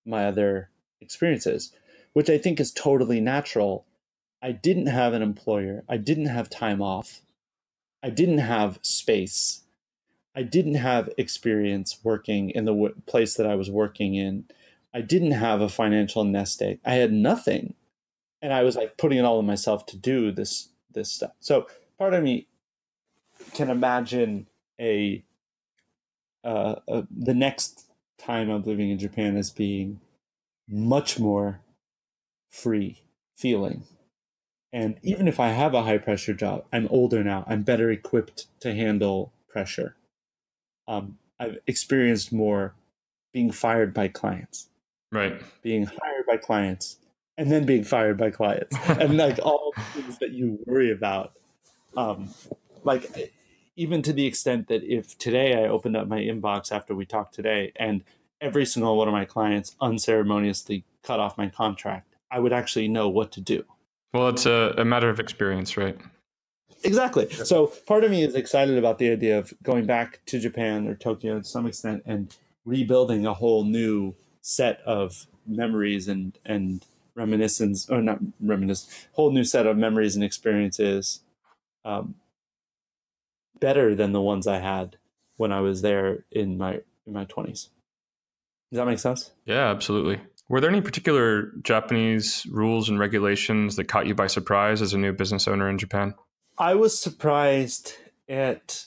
my other experiences, which I think is totally natural. I didn't have an employer. I didn't have time off. I didn't have space. I didn't have experience working in the w place that I was working in. I didn't have a financial nest egg. I had nothing. And I was like putting it all on myself to do this, this stuff. So part of me can imagine a, uh, a the next time I'm living in Japan as being much more free feeling. And even if I have a high pressure job, I'm older now. I'm better equipped to handle pressure. Um, I've experienced more being fired by clients, right? Being hired by clients, and then being fired by clients, and like all the things that you worry about. Um, like even to the extent that if today I opened up my inbox after we talked today, and every single one of my clients unceremoniously cut off my contract, I would actually know what to do. Well, it's a, a matter of experience, right? Exactly. So part of me is excited about the idea of going back to Japan or Tokyo to some extent and rebuilding a whole new set of memories and, and reminiscence, or not reminiscence, whole new set of memories and experiences, um, better than the ones I had when I was there in my, in my twenties. Does that make sense? Yeah, absolutely. Were there any particular Japanese rules and regulations that caught you by surprise as a new business owner in Japan? I was surprised at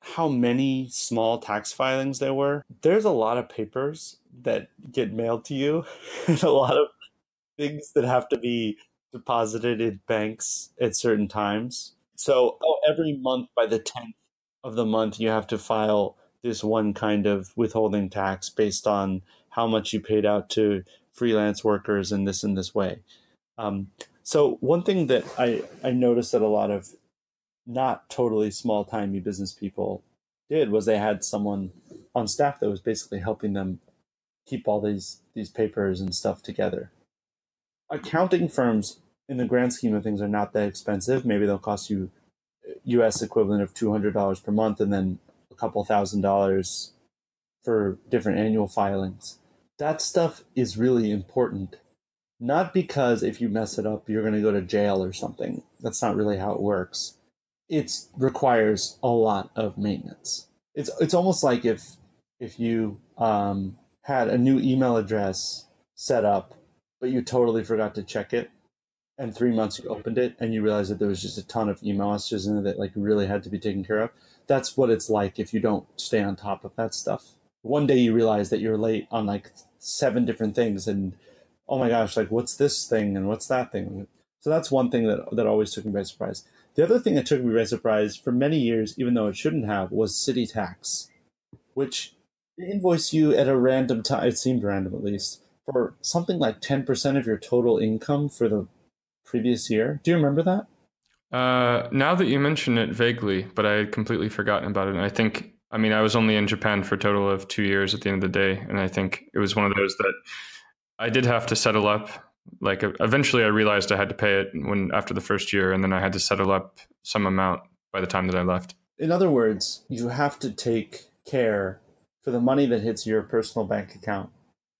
how many small tax filings there were. There's a lot of papers that get mailed to you and a lot of things that have to be deposited in banks at certain times. So oh, every month by the tenth of the month, you have to file this one kind of withholding tax based on how much you paid out to freelance workers in this and this way. Um, so one thing that I, I noticed that a lot of not totally small-timey business people did was they had someone on staff that was basically helping them keep all these, these papers and stuff together. Accounting firms, in the grand scheme of things, are not that expensive. Maybe they'll cost you U S equivalent of two hundred dollars per month and then a couple thousand dollars for different annual filings. That stuff is really important, not because if you mess it up, you're going to go to jail or something. That's not really how it works. It requires a lot of maintenance. It's, it's almost like if, if you um, had a new email address set up, but you totally forgot to check it. And three months you opened it and you realized that there was just a ton of email messages in it that like really had to be taken care of. That's what it's like if you don't stay on top of that stuff. One day you realize that you're late on like seven different things and oh my gosh, like what's this thing and what's that thing? So that's one thing that, that always took me by surprise. The other thing that took me by surprise for many years, even though it shouldn't have, was city tax, which they invoice you at a random time, it seemed random at least, for something like ten percent of your total income for the previous year. Do you remember that? Uh, now that you mention it vaguely, but I had completely forgotten about it. And I think I mean, I was only in Japan for a total of two years at the end of the day. And I think it was one of those that I did have to settle up. Like eventually I realized I had to pay it when after the first year, and then I had to settle up some amount by the time that I left. In other words, you have to take care for the money that hits your personal bank account,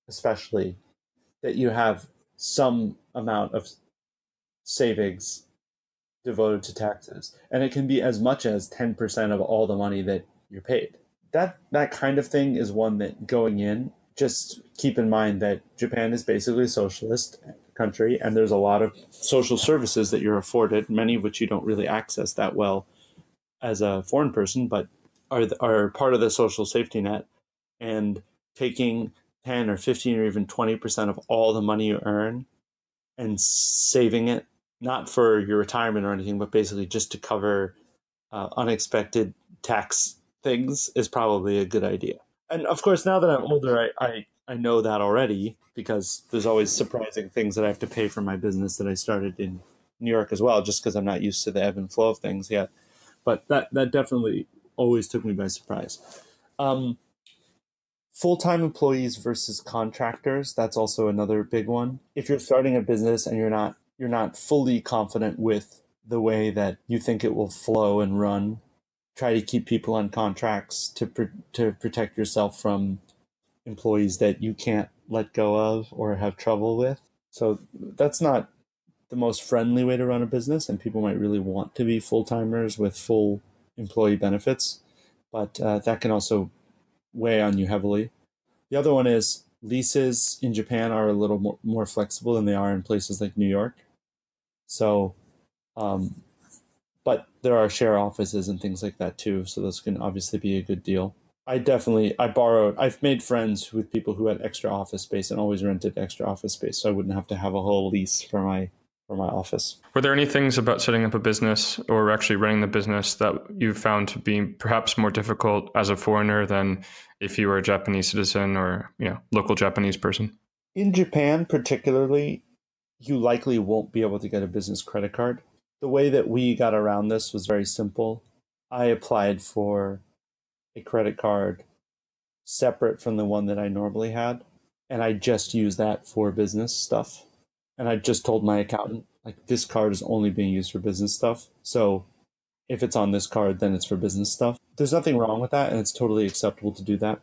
especially that you have some amount of savings devoted to taxes. And it can be as much as ten percent of all the money that you're paid. That that kind of thing is one that going in, just keep in mind that Japan is basically a socialist country and there's a lot of social services that you're afforded, many of which you don't really access that well as a foreign person, but are, are part of the social safety net. And taking ten or fifteen or even twenty percent of all the money you earn and saving it, not for your retirement or anything, but basically just to cover uh, unexpected tax things is probably a good idea. And of course, now that I'm older, I, I, I know that already because there's always surprising things that I have to pay for my business that I started in New York as well, just because I'm not used to the ebb and flow of things yet. but that that definitely always took me by surprise. Um, full-time employees versus contractors, that's also another big one. If you're starting a business and you're not you're not fully confident with the way that you think it will flow and run, try to keep people on contracts to pr to protect yourself from employees that you can't let go of or have trouble with. So that's not the most friendly way to run a business, and people might really want to be full-timers with full employee benefits, but uh, that can also weigh on you heavily. The other one is leases in Japan are a little more, more flexible than they are in places like New York. So, um, but there are share offices and things like that too, so those can obviously be a good deal. I definitely, I borrowed, I've made friends with people who had extra office space and always rented extra office space, so I wouldn't have to have a whole lease for my for my office. Were there any things about setting up a business or actually running the business that you found to be perhaps more difficult as a foreigner than if you were a Japanese citizen or, you know, local Japanese person? In Japan particularly, you likely won't be able to get a business credit card. The way that we got around this was very simple. I applied for a credit card separate from the one that I normally had, and I just used that for business stuff. And I just told my accountant, like, this card is only being used for business stuff. So if it's on this card, then it's for business stuff. There's nothing wrong with that, and it's totally acceptable to do that.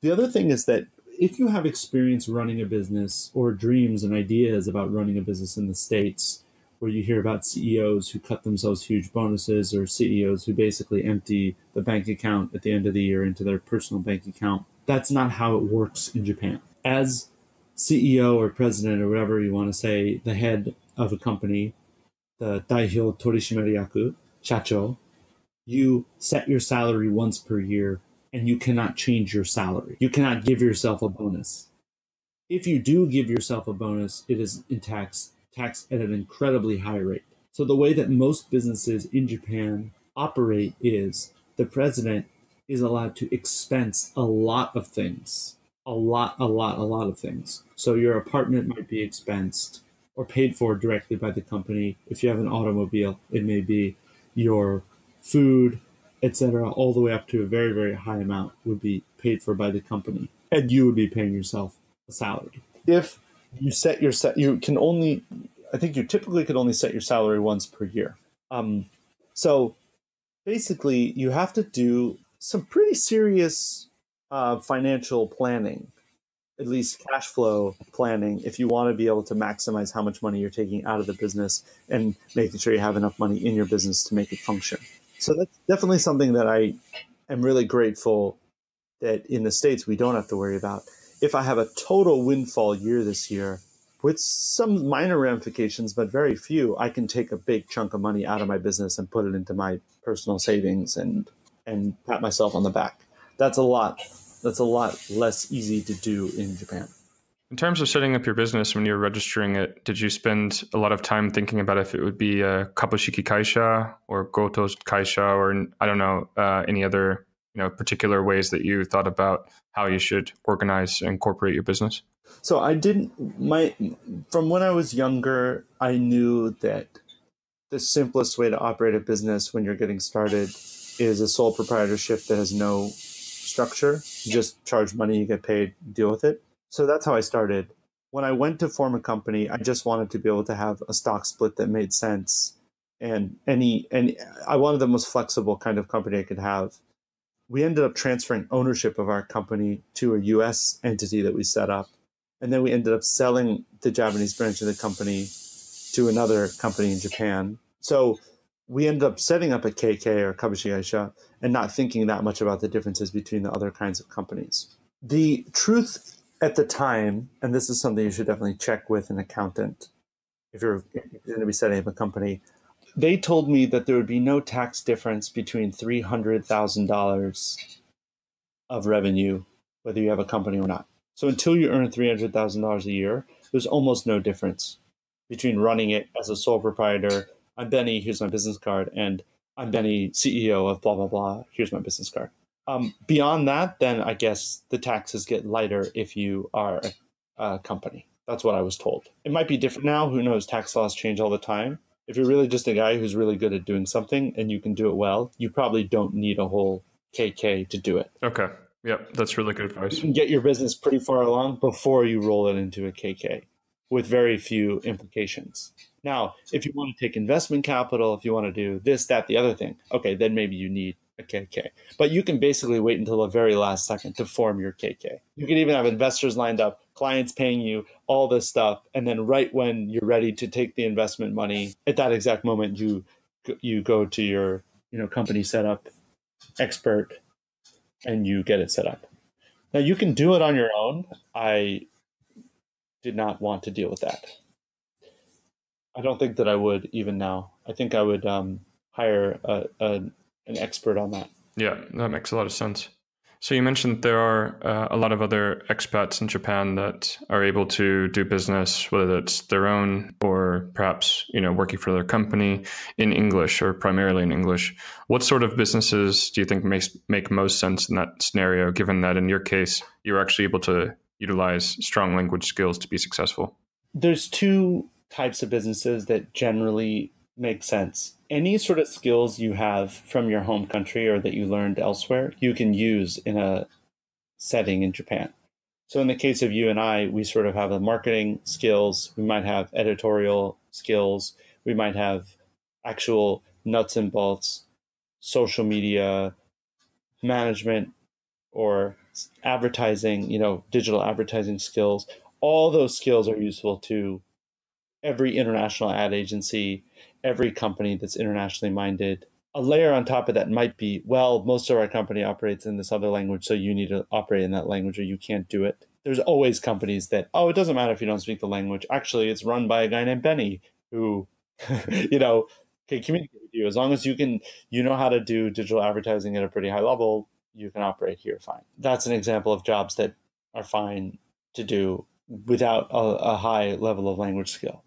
The other thing is that if you have experience running a business or dreams and ideas about running a business in the States, where you hear about C E Os who cut themselves huge bonuses or C E Os who basically empty the bank account at the end of the year into their personal bank account, that's not how it works in Japan. As C E O or president or whatever you want to say, the head of a company, the Daihyo Torishimariyaku, Chacho, you set your salary once per year and you cannot change your salary. You cannot give yourself a bonus. If you do give yourself a bonus, it is in tax, tax at an incredibly high rate. So the way that most businesses in Japan operate is the president is allowed to expense a lot of things. A lot, a lot, a lot of things. So your apartment might be expensed or paid for directly by the company. If you have an automobile, it may be your food, et cetera, all the way up to a very, very high amount would be paid for by the company. And you would be paying yourself a salary. If you set your set, you can only, I think you typically could only set your salary once per year. Um, so basically, you have to do some pretty serious Uh, financial planning, at least cash flow planning, if you want to be able to maximize how much money you're taking out of the business and making sure you have enough money in your business to make it function. So that's definitely something that I am really grateful that in the States we don't have to worry about. If I have a total windfall year this year, with some minor ramifications, but very few, I can take a big chunk of money out of my business and put it into my personal savings and, and pat myself on the back. That's a lot. That's a lot less easy to do in Japan. In terms of setting up your business when you're registering it, did you spend a lot of time thinking about if it would be a Kabushiki Kaisha or Godo Kaisha or, I don't know, uh, any other you know particular ways that you thought about how you should organize and incorporate your business? So I didn't. My from when I was younger, I knew that the simplest way to operate a business when you're getting started is a sole proprietorship that has no structure. You just charge money, you get paid, deal with it. So that's how I started. When I went to form a company, I just wanted to be able to have a stock split that made sense. And any, and I wanted the most flexible kind of company I could have. We ended up transferring ownership of our company to a U S entity that we set up. And then we ended up selling the Japanese branch of the company to another company in Japan. So we ended up setting up a K K or Kabushiki Kaisha and not thinking that much about the differences between the other kinds of companies. The truth at the time, and this is something you should definitely check with an accountant if you're going to be setting up a company, they told me that there would be no tax difference between three hundred thousand dollars of revenue, whether you have a company or not. So until you earn three hundred thousand dollars a year, there's almost no difference between running it as a sole proprietor. I'm Benny, here's my business card, and I'm Benny, C E O of blah, blah, blah, here's my business card. Um, beyond that, then I guess the taxes get lighter if you are a, a company. That's what I was told. It might be different now. Who knows? Tax laws change all the time. if you're really just a guy who's really good at doing something and you can do it well, you probably don't need a whole K K to do it. Okay. Yep. That's really good advice. You can get your business pretty far along before you roll it into a K K with very few implications. Now, if you want to take investment capital, if you want to do this, that, the other thing, okay, then maybe you need a K K. But you can basically wait until the very last second to form your K K. You can even have investors lined up, clients paying you, all this stuff. And then right when you're ready to take the investment money, at that exact moment, you you go to your you know company setup expert and you get it set up. Now, you can do it on your own. I did not want to deal with that. I don't think that I would even now. I think I would um, hire a, a, an expert on that. Yeah, that makes a lot of sense. So you mentioned there are uh, a lot of other expats in Japan that are able to do business, whether it's their own or perhaps, you know, working for their company in English or primarily in English. What sort of businesses do you think makes, make most sense in that scenario, given that in your case, you're actually able to utilize strong language skills to be successful? There's two types of businesses that generally make sense. Any sort of skills you have from your home country or that you learned elsewhere, you can use in a setting in Japan. So in the case of you and I, we sort of have the marketing skills. We might have editorial skills. We might have actual nuts and bolts, social media, management, or advertising, you know, digital advertising skills. All those skills are useful to every international ad agency, every company that's internationally minded. A layer on top of that might be, well, most of our company operates in this other language, so you need to operate in that language or you can't do it. There's always companies that, oh, it doesn't matter if you don't speak the language. Actually, it's run by a guy named Benny who, you know, can communicate with you. As long as you can, you know how to do digital advertising at a pretty high level, you can operate here fine. That's an example of jobs that are fine to do without a, a high level of language skill.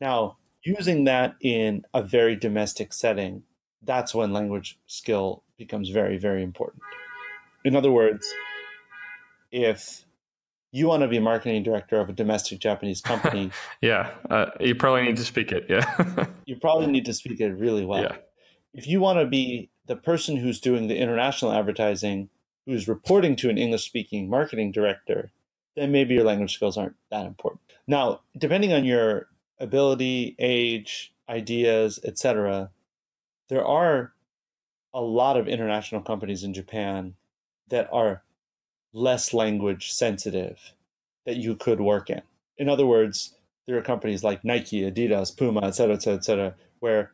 Now, using that in a very domestic setting, that's when language skill becomes very, very important. In other words, if you want to be marketing director of a domestic Japanese company, yeah, uh, you probably need to speak it. Yeah, you probably need to speak it really well. Yeah. If you want to be the person who's doing the international advertising, who's reporting to an English-speaking marketing director, then maybe your language skills aren't that important. Now, depending on your ability, age, ideas, et cetera, there are a lot of international companies in Japan that are less language sensitive that you could work in. In other words, there are companies like Nike, Adidas, Puma, et cetera, et cetera, et cetera, where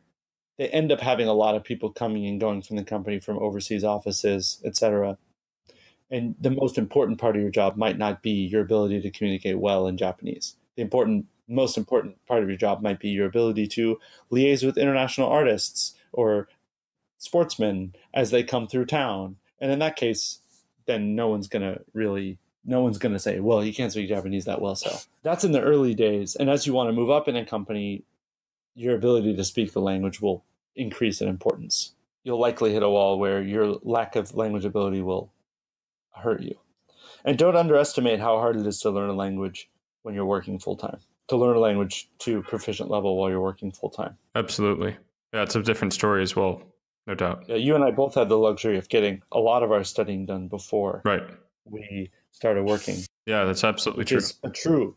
they end up having a lot of people coming and going from the company from overseas offices, et cetera. And the most important part of your job might not be your ability to communicate well in Japanese. The important most important part of your job might be your ability to liaise with international artists or sportsmen as they come through town. And in that case, then no one's going to really, no one's going to say, well, you can't speak Japanese that well. So that's in the early days. And as you want to move up in a company, your ability to speak the language will increase in importance. You'll likely hit a wall where your lack of language ability will hurt you. And don't underestimate how hard it is to learn a language when you're working full time. To learn a language to proficient level while you're working full time. Absolutely. Yeah, it's a different story as well, no doubt. Yeah, you and I both had the luxury of getting a lot of our studying done before right. we started working. Yeah, that's absolutely true. It's a true,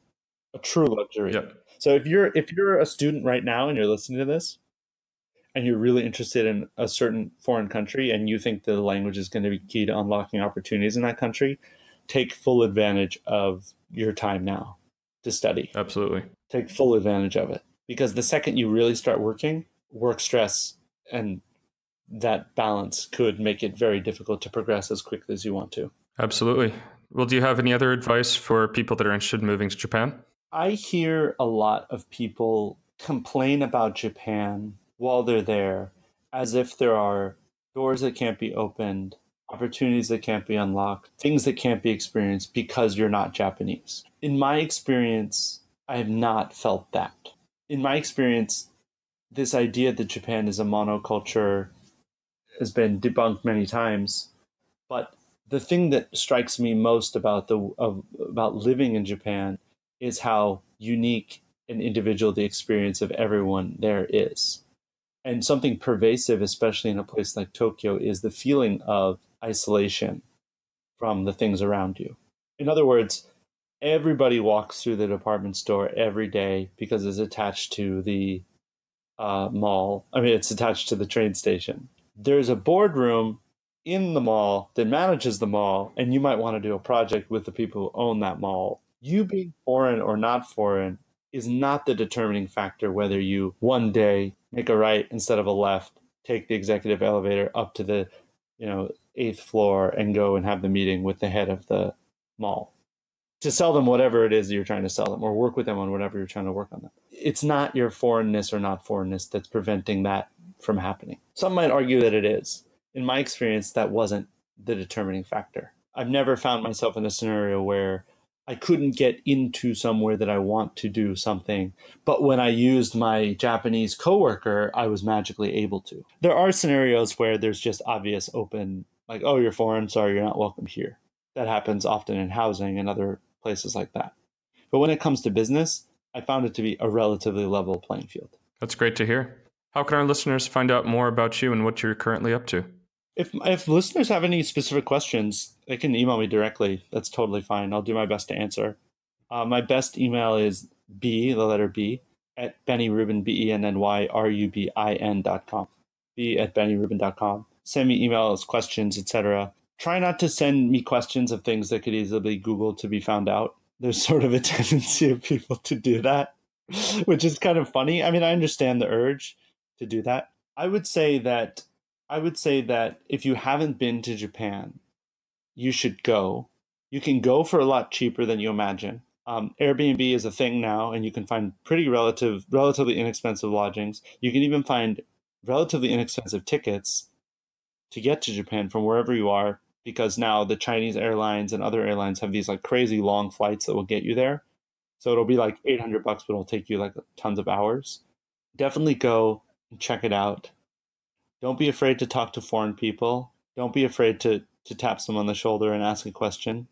a true luxury. Yeah. So if you're if you're a student right now and you're listening to this, and you're really interested in a certain foreign country, and you think the language is going to be key to unlocking opportunities in that country, take full advantage of your time now to study. Absolutely. Take full advantage of it. Because the second you really start working, work stress and that balance could make it very difficult to progress as quickly as you want to. Absolutely. Well, do you have any other advice for people that are interested in moving to Japan? I hear a lot of people complain about Japan while they're there, as if there are doors that can't be opened, opportunities that can't be unlocked, things that can't be experienced because you're not Japanese. In my experience, I have not felt that. In my experience, this idea that Japan is a monoculture has been debunked many times. But the thing that strikes me most about the of, about living in Japan is how unique and individual the experience of everyone there is. And something pervasive, especially in a place like Tokyo, is the feeling of isolation from the things around you. In other words, everybody walks through the department store every day because it's attached to the uh, mall. I mean, it's attached to the train station. There's a boardroom in the mall that manages the mall, and you might want to do a project with the people who own that mall. You being foreign or not foreign is not the determining factor whether you one day make a right instead of a left, take the executive elevator up to the, you know, eighth floor and go and have the meeting with the head of the mall to sell them whatever it is that you're trying to sell them or work with them on whatever you're trying to work on them. It's not your foreignness or not foreignness that's preventing that from happening. Some might argue that it is. In my experience, that wasn't the determining factor. I've never found myself in a scenario where I couldn't get into somewhere that I want to do something, but when I used my Japanese coworker, I was magically able to. There are scenarios where there's just obvious open, like, oh, you're foreign, sorry, you're not welcome here. That happens often in housing and other places like that. But when it comes to business, I found it to be a relatively level playing field. That's great to hear. How can our listeners find out more about you and what you're currently up to? If, if listeners have any specific questions, they can email me directly. That's totally fine. I'll do my best to answer. Uh, my best email is B, the letter B, at BennyRubin, B E N N Y R U B I N dot com. B at BennyRubin dot com. Send me emails, questions, et cetera. Try not to send me questions of things that could easily Google to be found out. There's sort of a tendency of people to do that, which is kind of funny. I mean, I understand the urge to do that. I would say that I would say that if you haven't been to Japan, you should go. You can go for a lot cheaper than you imagine. Um, Airbnb is a thing now, and you can find pretty relative, relatively inexpensive lodgings. You can even find relatively inexpensive tickets to get to Japan from wherever you are, because now the Chinese airlines and other airlines have these like crazy long flights that will get you there. So it'll be like eight hundred bucks, but it'll take you like tons of hours. Definitely go and check it out. Don't be afraid to talk to foreign people. Don't be afraid to, to tap someone on the shoulder and ask a question.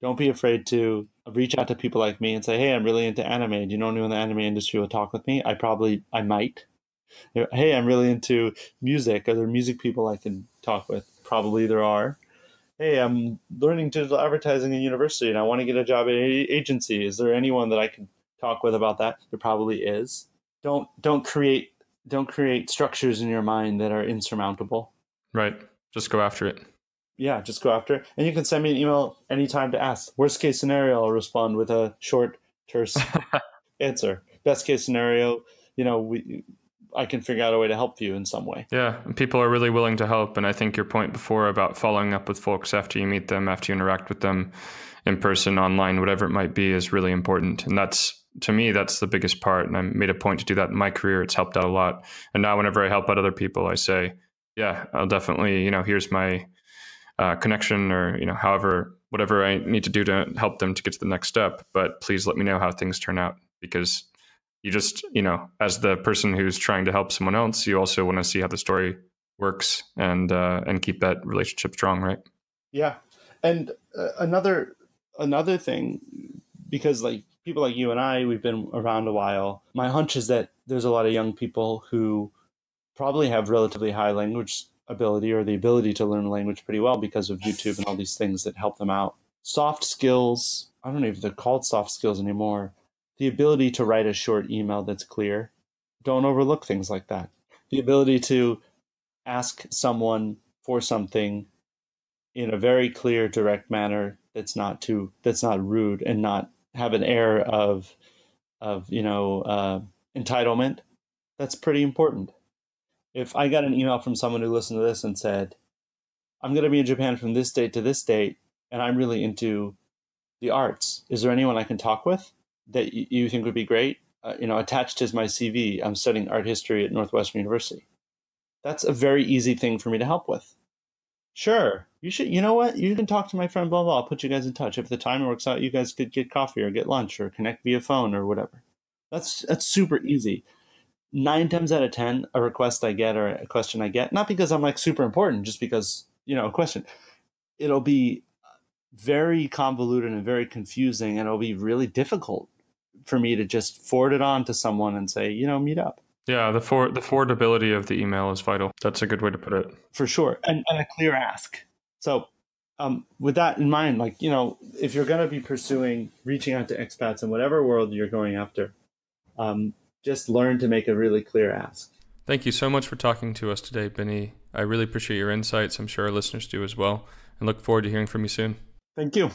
Don't be afraid to reach out to people like me and say, hey, I'm really into anime. Do you know anyone in the anime industry will talk with me? I probably, I might. Hey, I'm really into music. Are there music people I can talk with? Probably there are. Hey, I'm learning digital advertising in university and I want to get a job at an agency. Is there anyone that I can talk with about that? There probably is. Don't, don't create Don't create structures in your mind that are insurmountable. Right. Just go after it. Yeah, just go after it. And you can send me an email anytime to ask. Worst case scenario, I'll respond with a short, terse answer. Best case scenario, you know, we, I can figure out a way to help you in some way. Yeah, and people are really willing to help. And I think your point before about following up with folks after you meet them, after you interact with them in person, online, whatever it might be, is really important. And that's, to me, that's the biggest part. And I made a point to do that in my career. It's helped out a lot. And now whenever I help out other people, I say, yeah, I'll definitely, you know, here's my uh, connection or, you know, however, whatever I need to do to help them to get to the next step. But please let me know how things turn out, because you just, you know, as the person who's trying to help someone else, you also want to see how the story works and uh, and keep that relationship strong. Right. Yeah. And uh, another another thing, because like, people like you and I, we've been around a while. My hunch is that there's a lot of young people who probably have relatively high language ability or the ability to learn language pretty well because of YouTube and all these things that help them out. Soft skills, I don't know if they're called soft skills anymore. The ability to write a short email that's clear. Don't overlook things like that. The ability to ask someone for something in a very clear, direct manner that's not too, that's not rude and not have an air of, of you know, uh, entitlement. That's pretty important. If I got an email from someone who listened to this and said, I'm going to be in Japan from this date to this date, and I'm really into the arts. Is there anyone I can talk with that you think would be great? Uh, you know, attached is my C V. I'm studying art history at Northwestern University. That's a very easy thing for me to help with. Sure. You should, you know what? You can talk to my friend, blah, blah. I'll put you guys in touch. If the time works out, you guys could get coffee or get lunch or connect via phone or whatever. That's, that's super easy. Nine times out of ten, a request I get or a question I get, not because I'm like super important, just because, you know, a question, it'll be very convoluted and very confusing, and it'll be really difficult for me to just forward it on to someone and say, you know, meet up. Yeah, the for the forwardability of the email is vital. That's a good way to put it. For sure. And, and a clear ask. So um, with that in mind, like, you know, if you're going to be pursuing reaching out to expats in whatever world you're going after, um, just learn to make a really clear ask. Thank you so much for talking to us today, Benny. I really appreciate your insights. I'm sure our listeners do as well. And look forward to hearing from you soon. Thank you.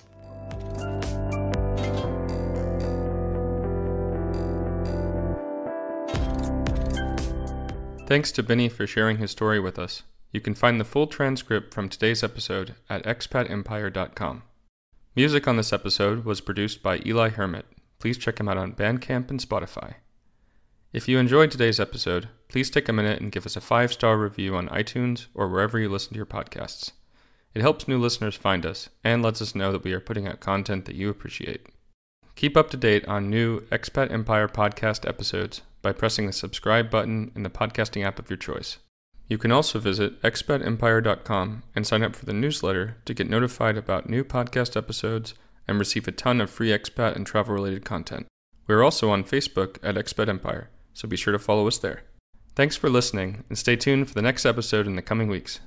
Thanks to Benny for sharing his story with us. You can find the full transcript from today's episode at expat empire dot com. Music on this episode was produced by Eli Hermit. Please check him out on Bandcamp and Spotify. If you enjoyed today's episode, please take a minute and give us a five star review on iTunes or wherever you listen to your podcasts. It helps new listeners find us and lets us know that we are putting out content that you appreciate. Keep up to date on new Expat Empire podcast episodes by pressing the subscribe button in the podcasting app of your choice. You can also visit expat empire dot com and sign up for the newsletter to get notified about new podcast episodes and receive a ton of free expat and travel-related content. We're also on Facebook at Expat Empire, so be sure to follow us there. Thanks for listening, and stay tuned for the next episode in the coming weeks.